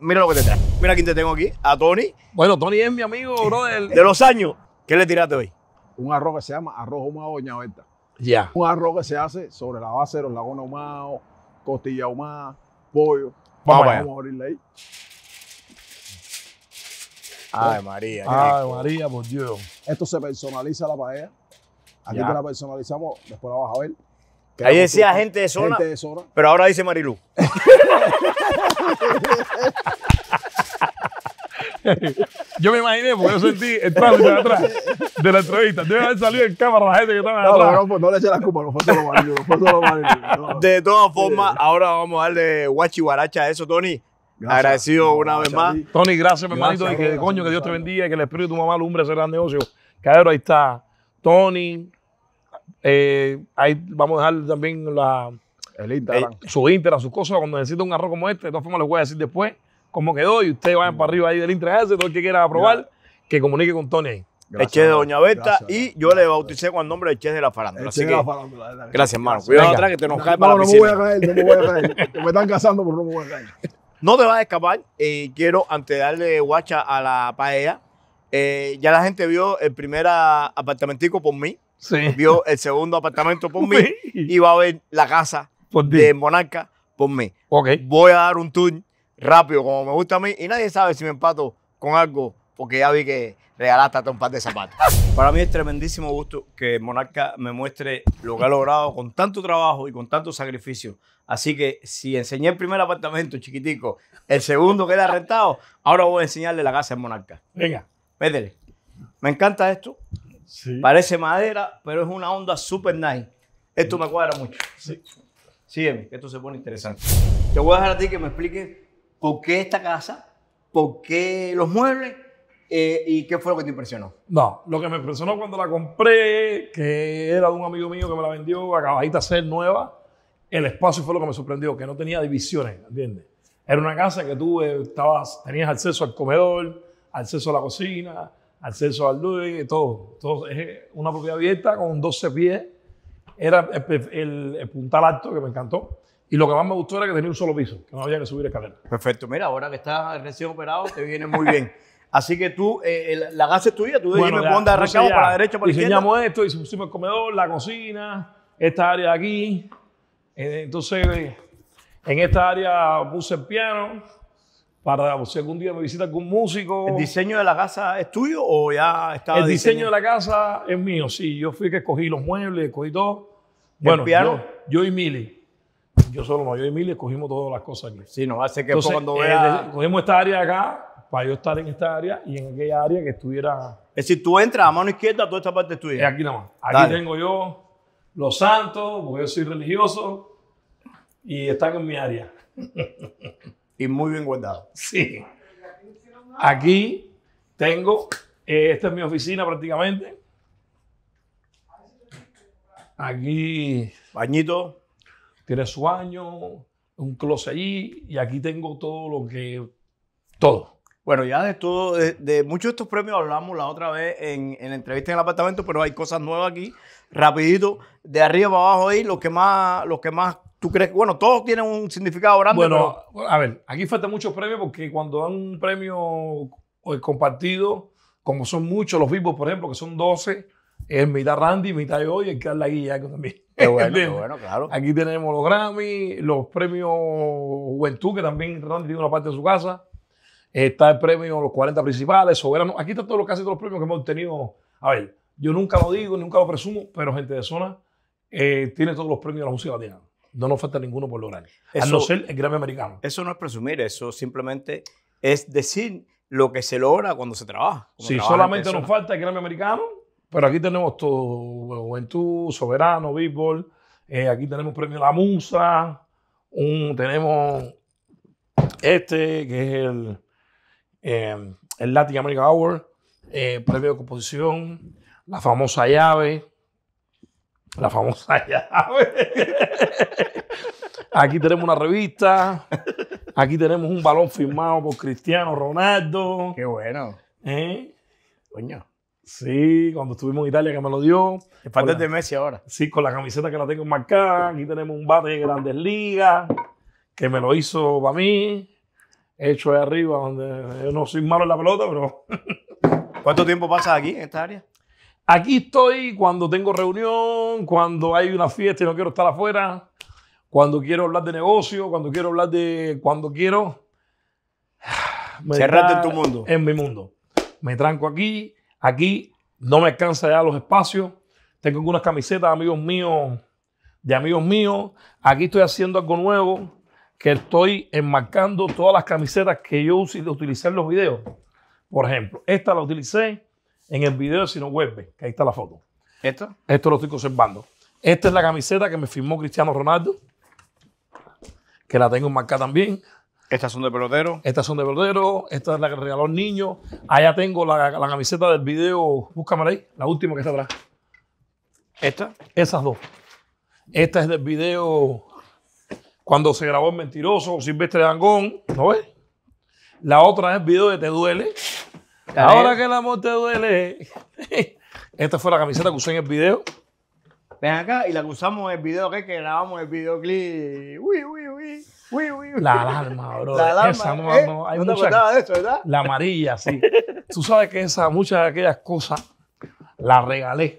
mira lo que te trae. Mira quién te tengo aquí, a Tony. Bueno, Tony es mi amigo, bro. De los años. ¿Qué le tiraste hoy? Un arroz que se llama arroz ahumado doña Berta. Ya. Yeah. Un arroz que se hace sobre la base de los lagones ahumados, costilla ahumada, pollo. Vamos a abrirle ahí. Ay, María. Ay, María, por Dios. Esto se personaliza la paella. Aquí te la personalizamos, después la vas a ver. Ahí decía gente de zona, pero ahora dice Marilú. Yo me imaginé, porque yo sentí el tránsito de atrás de la entrevista. Debe haber salido en cámara la gente que estaba atrás. No, no le eché la culpa, no fue solo Marilú, no fue solo Marilú. De todas formas, ahora vamos a darle guachi-guaracha a eso, Tony. Gracias. Agradecido una vez más. Tony, gracias, mi hermanito. Y que coño, que Dios te bendiga, que el espíritu de tu mamá lumbre ese gran negocio. Cadero, ahí está. Tony, ahí vamos a dejar también el Instagram. Su Instagram, sus cosas. Cuando necesita un arroz como este, de todas formas les voy a decir después cómo quedó. Y ustedes vayan para arriba ahí del Instagram, todo el que quiera probar, que comunique con Tony ahí. El chef de Doña Berta y yo le bauticé con el nombre del chef de la farándula. Así que, gracias, hermano. Cuidado atrás que te nos cae para la piscina. No me voy a caer. Me están casando, pero no me voy a caer. No te vas a escapar. Quiero, antes de darle guacha a la paella, ya la gente vio el primer apartamentico por mí, vio el segundo apartamento por mí y va a ver la casa de Monarca por mí. Okay. Voy a dar un tour rápido, como me gusta a mí, y nadie sabe si me empato con algo, porque ya vi que regalaste hasta un par de zapatos. Para mí es tremendísimo gusto que Monarca me muestre lo que ha logrado con tanto trabajo y con tanto sacrificio. Así que si enseñé el primer apartamento, chiquitico, el segundo que era rentado, ahora voy a enseñarle la casa en Monarca. Venga. Métele. Me encanta esto. Sí. Parece madera, pero es una onda super nice. Esto me cuadra mucho. Sí. Sígueme, que esto se pone interesante. Te voy a dejar a ti que me expliques por qué esta casa, por qué los muebles y qué fue lo que te impresionó. No, lo que me impresionó cuando la compré, que era de un amigo mío que me la vendió, acabadita de ser nueva. El espacio fue lo que me sorprendió, que no tenía divisiones, ¿entiendes? Era una casa que tú tenías acceso al comedor, acceso a la cocina, acceso al living, todo. Entonces, una propiedad abierta con 12 pies. Era el puntal alto que me encantó. Y lo que más me gustó era que tenía un solo piso, que no había que subir escalera. Perfecto. Mira, ahora que estás recién operado, te viene muy bien. Así que tú, la casa es tuya, tú dime cuándo arrancamos para la derecha, para la izquierda. Diseñamos esto y pusimos el comedor, la cocina, esta área de aquí. Entonces, en esta área puse el piano para si algún día me visita algún músico. ¿El diseño de la casa es tuyo o ya estaba diseñado? El diseño de la casa es mío, sí. Yo fui que escogí los muebles, escogí todo. Bueno, yo y Mili. Yo solo no, yo y Mili escogimos todas las cosas aquí. Sí, nos hace que entonces, cuando vea... Cogimos esta área acá para yo estar en esta área y en aquella área que estuviera... Es decir, tú entras a mano izquierda, toda esta parte es tuya. Aquí nada más. Aquí tengo yo... Los santos, porque yo soy religioso y están en mi área. Y muy bien guardado. Sí. Aquí tengo, esta es mi oficina prácticamente. Aquí, bañito, tiene su baño, un closet allí y aquí tengo todo lo que, todo. Bueno, ya de todo, de muchos de estos premios hablamos la otra vez en la entrevista en el apartamento, pero hay cosas nuevas aquí, rapidito, de arriba para abajo ahí, los que más tú crees, bueno, todos tienen un significado grande. Bueno, pero... a ver, aquí faltan muchos premios porque cuando dan un premio compartido, como son muchos los vivos, por ejemplo, que son 12, es mitad Randy, mitad yo y el Carla Guille también. Qué bueno, claro. Aquí tenemos los Grammy, los premios Juventud, que también Randy tiene una parte de su casa. Está el premio, los 40 principales, soberanos. Aquí están todos, casi todos los premios que hemos obtenido. A ver, yo nunca lo digo, nunca lo presumo, pero Gente de Zona tiene todos los premios de la música latina. No nos falta ninguno por lograr. Al no ser el Grammy americano. Eso no es presumir, eso simplemente es decir lo que se logra cuando se trabaja. Sí, solamente nos falta el Grammy americano, pero aquí tenemos todo. Juventud, Soberano, Beatball. Aquí tenemos premio La Musa. Tenemos este, que es el Latin American Award, premio de composición, la famosa llave Aquí tenemos una revista. Aquí tenemos un balón firmado por Cristiano Ronaldo. Qué bueno. ¿Eh? Coño. Sí, cuando estuvimos en Italia que me lo dio. Es parte de Messi ahora. Sí, con la camiseta que la tengo marcada. Aquí tenemos un bate de Grandes Ligas que me lo hizo para mí. Hecho ahí arriba, donde yo no soy malo en la pelota, pero... ¿Cuánto tiempo pasas aquí, en esta área? Aquí estoy cuando tengo reunión, cuando hay una fiesta y no quiero estar afuera, cuando quiero hablar de negocio, cuando quiero hablar de... Cuando quiero... Cerrarte en tu mundo. En mi mundo. Me tranco aquí. Aquí no me alcanza ya los espacios. Tengo algunas camisetas de amigos míos. Aquí estoy haciendo algo nuevo, que estoy enmarcando todas las camisetas que yo utilicé en los videos. Por ejemplo, esta la utilicé en el video de Si no vuelve, que ahí está la foto. ¿Esto? Esto lo estoy conservando. Esta es la camiseta que me firmó Cristiano Ronaldo, que la tengo enmarcada también. Estas son de pelotero. Estas son de pelotero. Esta es la que regaló el niño. Allá tengo la camiseta del video, búscamela ahí, la última que está atrás. ¿Esta? Esas dos. Esta es del video... Cuando se grabó El Mentiroso, Silvestre Dangón, ¿no ves? La otra es el video de Te Duele. Ahora que el amor te duele. Esta fue la camiseta que usé en el video. Ven acá y la que usamos en el video que grabamos el videoclip. Uy, uy, uy. Uy, uy, uy. La alarma, bro. La alarma. Esa, no, no, hay no te acordabas de eso, ¿verdad? La amarilla, sí. Tú sabes que muchas de aquellas cosas las regalé.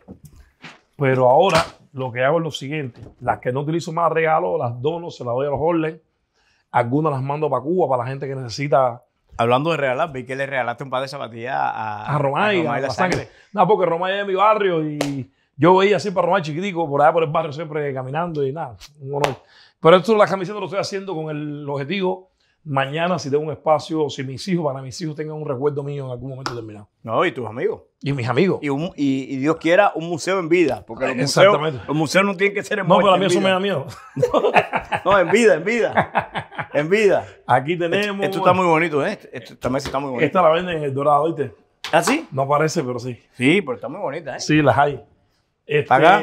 Pero ahora... Lo que hago es lo siguiente. Las que no utilizo más regalo, las dono, se las doy a los Orles. Algunas las mando para Cuba, para la gente que necesita. Hablando de regalar, vi que le regalaste un par de zapatillas a Romay, a la sangre. No, porque Romay es de mi barrio y yo veía siempre a Romay chiquitico por allá por el barrio siempre caminando y nada, un honor. Pero esto, las camisetas lo estoy haciendo con el objetivo. Mañana, si tengo un espacio, si mis hijos, para mis hijos tengan un recuerdo mío en algún momento determinado. No, y tus amigos. Y mis amigos. Y Dios quiera, un museo en vida. Porque los exactamente. Museos, los museos no tienen que ser en vida. No, pero a mí eso me da miedo. No, en vida, en vida. En vida. Aquí tenemos... Esto está muy bonito, ¿eh? Esto también está muy bonito. Esta la venden en El Dorado, ¿viste? ¿Ah, sí? No parece, pero sí. Sí, pero está muy bonita, ¿eh? Sí, las hay. Acá.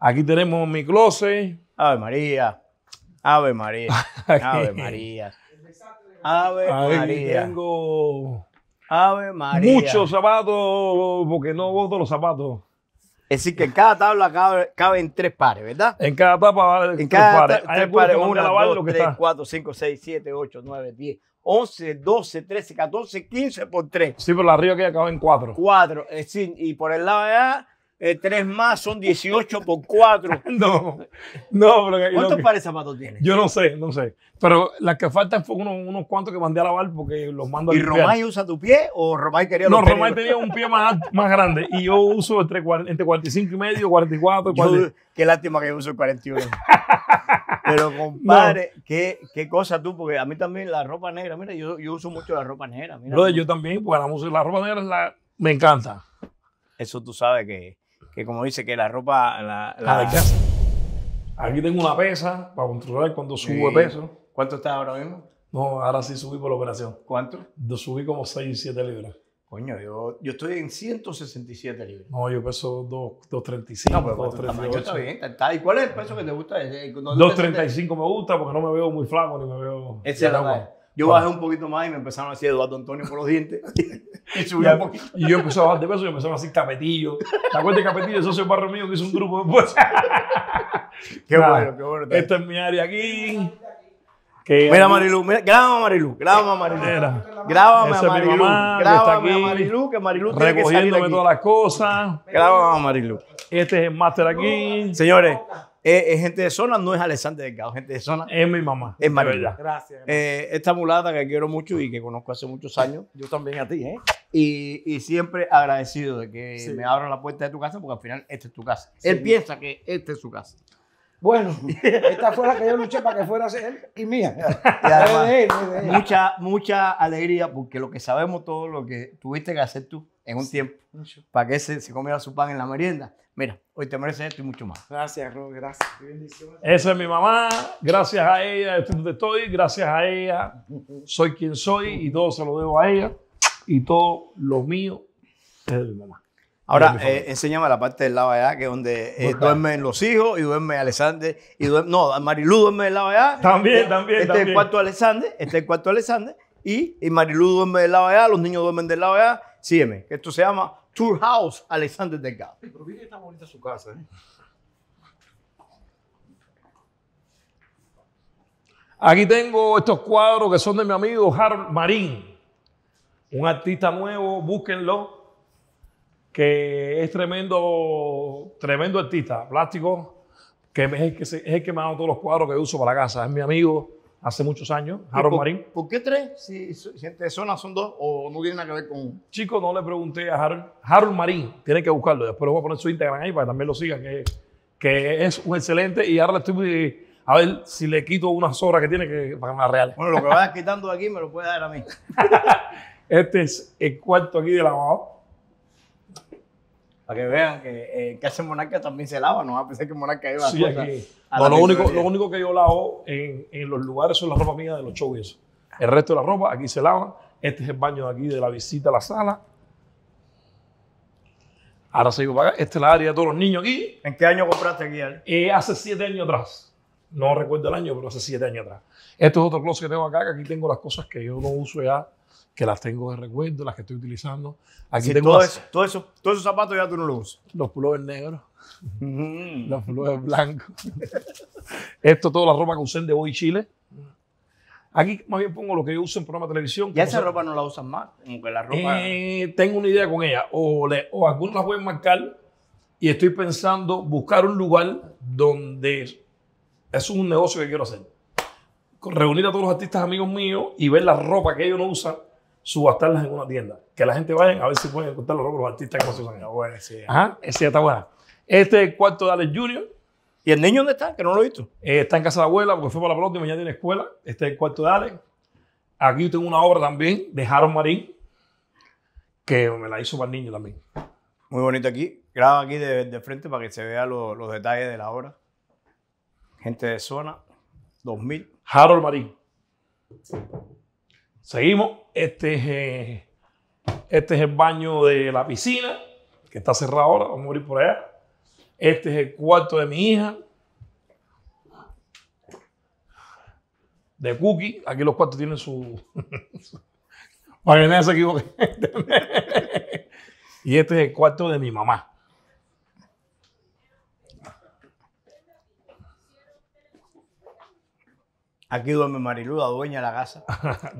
Aquí tenemos mi closet. Ave María. Ave María, Ave María, Ave María. Tengo Ave María. Muchos zapatos, porque no boto los zapatos. Es decir, que en cada tabla caben tres pares, ¿verdad? En cada tabla en cada tres pares. Hay tres pares, 1, 2, 3, 4, 5, 6, 7, 8, 9, 10, 11, 12, 13, 14, 15 por 3. Sí, pero la arriba que caben 4. 4, es decir, y por el lado de allá... 3 más son 18 por 4. No, no, pero... ¿Cuántos pares de zapatos tienes? Yo no sé, no sé. Pero las que faltan fue unos cuantos que mandé a lavar porque los mando a limpiar. ¿Y Romay usa tu pie o Romay quería los peligros? No, Romay tenía un pie más grande y yo uso entre 45 y medio, 44 y 40. Qué lástima que yo uso el 41. Pero compadre, no. ¿Qué cosa tú? Porque a mí también la ropa negra, mira, yo uso mucho la ropa negra. Mira. Pero yo también, porque la ropa negra me encanta. Eso tú sabes que como dice que la ropa... Aquí tengo una pesa para controlar cuando subo de peso. ¿Cuánto está ahora mismo? No, ahora sí subí por la operación. ¿Cuánto? Subí como 6, 7 libras. Coño, yo estoy en 167 libras. No, yo peso 235. No, pero 238. Está bien, está. ¿Y cuál es el peso que te gusta? 235 me gusta porque no me veo muy flaco ni me veo... Esa es la verdad. Yo bajé un poquito más y me empezaron a decir Eduardo Antonio por los dientes. Y subí un poquito. Y yo empecé a bajar de peso y me empezaron a decir Capetillo. ¿Te acuerdas de Capetillo? Eso es el barrio mío que hizo un grupo después. Qué bueno, qué bueno. Esta es mi área aquí. Mira, Marilú, grábame a Marilú. Grábame a Marilú. Grábame a Marilú. Grábame a Marilú, que Marilú tiene que salir aquí. Todas las cosas. Grábame a Marilú. Este es el máster aquí. Señores. Es gente de zona, no es Alexander Delgado, gente de zona. Es mi mamá. Es Marilú. Gracias. Esta mulata que quiero mucho y que conozco hace muchos años. Yo también a ti, ¿eh? Y siempre agradecido de que me abran la puerta de tu casa porque al final esta es tu casa. Sí. Él piensa que esta es su casa. Bueno, esta fue la que yo luché para que fuera él y mía. Y además, de él. Mucha alegría porque lo que sabemos todo, lo que tuviste que hacer tú en un tiempo para que se comiera su pan en la merienda. Mira, hoy te mereces esto y mucho más. Gracias, Rob, gracias. Qué bendición. Esa es mi mamá, gracias a ella estoy donde estoy, gracias a ella soy quien soy y todo se lo debo a ella y todo lo mío es de mi mamá. Ahora, enséñame la parte del lado allá, que es donde duermen los hijos y duerme Alexander. Y duerme, no, Marilú duerme del lado allá. También, también. Este es el cuarto de Alexander, este es el cuarto de Alexander. Y Marilú duerme del lado allá, los niños duermen del lado allá. Sígueme, que esto se llama Tour House Alexander Delgado. Pero mire que está bonita su casa, ¿eh? Aquí tengo estos cuadros que son de mi amigo Harold Marín, un artista nuevo, búsquenlo, que es tremendo, tremendo artista, plástico, que es el que me ha dado todos los cuadros que uso para la casa. Es mi amigo hace muchos años, Harold Marín. ¿Por qué tres? Si Gente de Zona son dos o no tiene nada que ver con... Chicos, no le pregunté a Harold. Harold Marín, tienen que buscarlo. Después le voy a poner su Instagram ahí para que también lo sigan, que es un excelente. Y ahora le estoy... A ver si le quito unas horas que tiene que para ganar reales. Bueno, lo que vayas quitando de aquí me lo puede dar a mí. Este es el cuarto aquí de lavado. Para que vean que hace monarca también se lava, no va a pensar que monarca iba a lo único que yo lavo en los lugares son la ropa mía de los shows. El resto de la ropa aquí se lava. Este es el baño de aquí de la visita a la sala. Ahora se iba para acá. Esta es la área de todos los niños aquí. ¿En qué año compraste aquí, Ale? Hace 7 años atrás. No recuerdo el año, pero hace 7 años atrás. Esto es otro closet que tengo acá, que aquí tengo las cosas que yo no uso ya, que las tengo de recuerdo, las que estoy utilizando. Aquí sí, tengo todos esos zapatos ya tú no los usas. Los pullovers negros, los pullovers blancos. Esto, toda la ropa que usé de Hoy Chile. Aquí más bien pongo lo que yo uso en programa de televisión. ¿Y esa ropa no la usan más? Como que la ropa... tengo una idea con ella. O algunas las voy a marcar y estoy pensando buscar un lugar donde... Eso es un negocio que quiero hacer. Reunir a todos los artistas amigos míos y ver la ropa que ellos no usan, subastarlas en una tienda. Que la gente vaya a ver si pueden encontrar la ropa de los artistas que no se usan. Bueno, sí. Ajá, esa está buena. Este es el cuarto de Alex Jr. ¿Y el niño dónde está? Que no lo he visto. Está en casa de la abuela porque fue para la pelota y mañana tiene escuela. Este es el cuarto de Alex. Aquí tengo una obra también de Harold Marín que me la hizo para el niño también. Muy bonito aquí. Graba aquí de frente para que se vean los detalles de la obra. Gente de Zona, 2000. Harold Marín. Seguimos. Este es el baño de la piscina, que está cerrado ahora. Vamos a ir por allá. Este es el cuarto de mi hija. De Cookie. Aquí los cuartos tienen su... Para que nadie se equivoque. Y este es el cuarto de mi mamá. Aquí duerme Marilú, la dueña de la casa.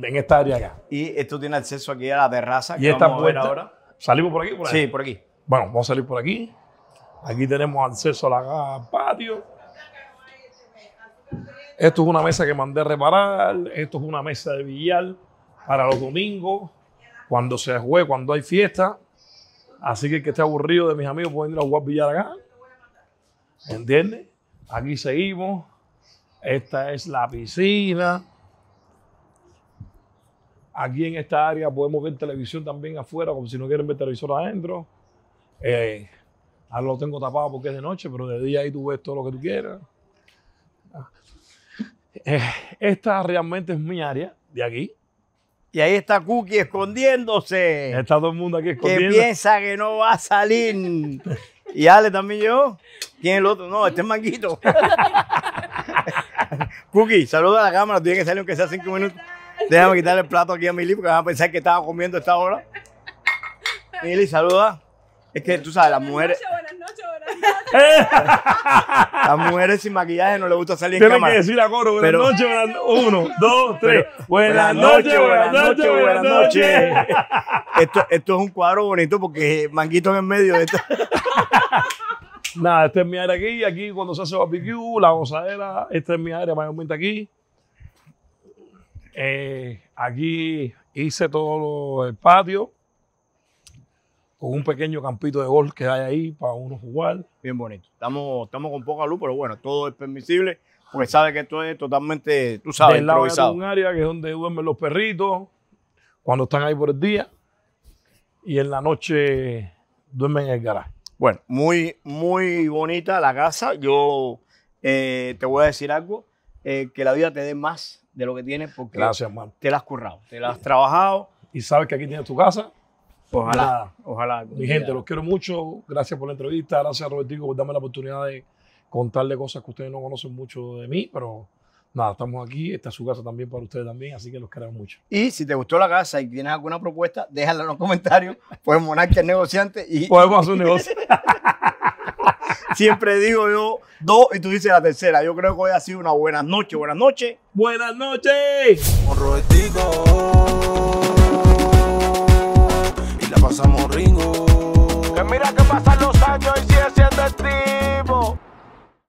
En esta área acá. Y esto tiene acceso aquí a la terraza. Y que esta vamos a ver ahora. ¿Salimos por aquí? Por ahí. Sí, por aquí. Bueno, vamos a salir por aquí. Aquí tenemos acceso al patio. Esto es una mesa que mandé a reparar. Esto es una mesa de billar para los domingos, cuando se juegue, cuando hay fiesta. Así que el que esté aburrido de mis amigos pueden ir a jugar billar acá. ¿Entiendes? Aquí seguimos. Esta es la piscina. Aquí en esta área podemos ver televisión también afuera, como si no quieren ver televisor adentro. Ahora lo tengo tapado porque es de noche, pero de día ahí tú ves todo lo que tú quieras. Esta realmente es mi área de aquí. Y ahí está Cookie escondiéndose. Está todo el mundo aquí escondiendo. Que piensa que no va a salir. Y Ale también yo. ¿Quién es el otro? No, este es Manguito. Cookie, saluda a la cámara, tiene que salir aunque sea 5 minutos. Déjame quitarle el plato aquí a Mili porque van a pensar que estaba comiendo a esta hora. Mili, saluda. Es que tú sabes, las mujeres... Buenas noches. Las mujeres sin maquillaje no les gusta salir en cámara. Tienen que decir a coro, buenas noches, buenas noches. 1, 2, 3. Buenas noches, buenas noches, buenas noches. Esto es un cuadro bonito porque Manguito en el medio de esto. Nada, este es mi área aquí, aquí cuando se hace barbecue, la osadera, esta es mi área mayormente aquí. Aquí hice todo el patio con un pequeño campito de golf que hay ahí para uno jugar. Bien bonito. Estamos con poca luz, pero bueno, todo es permisible porque sabe que esto es totalmente, tú sabes, del lado improvisado. Es un área que es donde duermen los perritos cuando están ahí por el día y en la noche duermen en el garaje. Bueno, muy, muy bonita la casa. Yo te voy a decir algo, que la vida te dé más de lo que tienes porque gracias, te la has currado, te la has trabajado. Y sabes que aquí tienes tu casa, Ojalá, nada. Ojalá. Mi gente, los quiero mucho. Gracias por la entrevista. Gracias, Robertico, por darme la oportunidad de contarle cosas que ustedes no conocen mucho de mí, pero nada, estamos aquí. Esta es su casa también para ustedes también, así que los queremos mucho. Y si te gustó la casa y tienes alguna propuesta, déjala en los comentarios. Pues Monarca es negociante y podemos hacer un negocio. Siempre digo yo dos y tú dices la tercera. Yo creo que hoy ha sido una buena noche. Buenas noches. Buenas noches. Con Robertico y la pasamos ringo. Que mira que pasan los años y sigue siendo el tipo.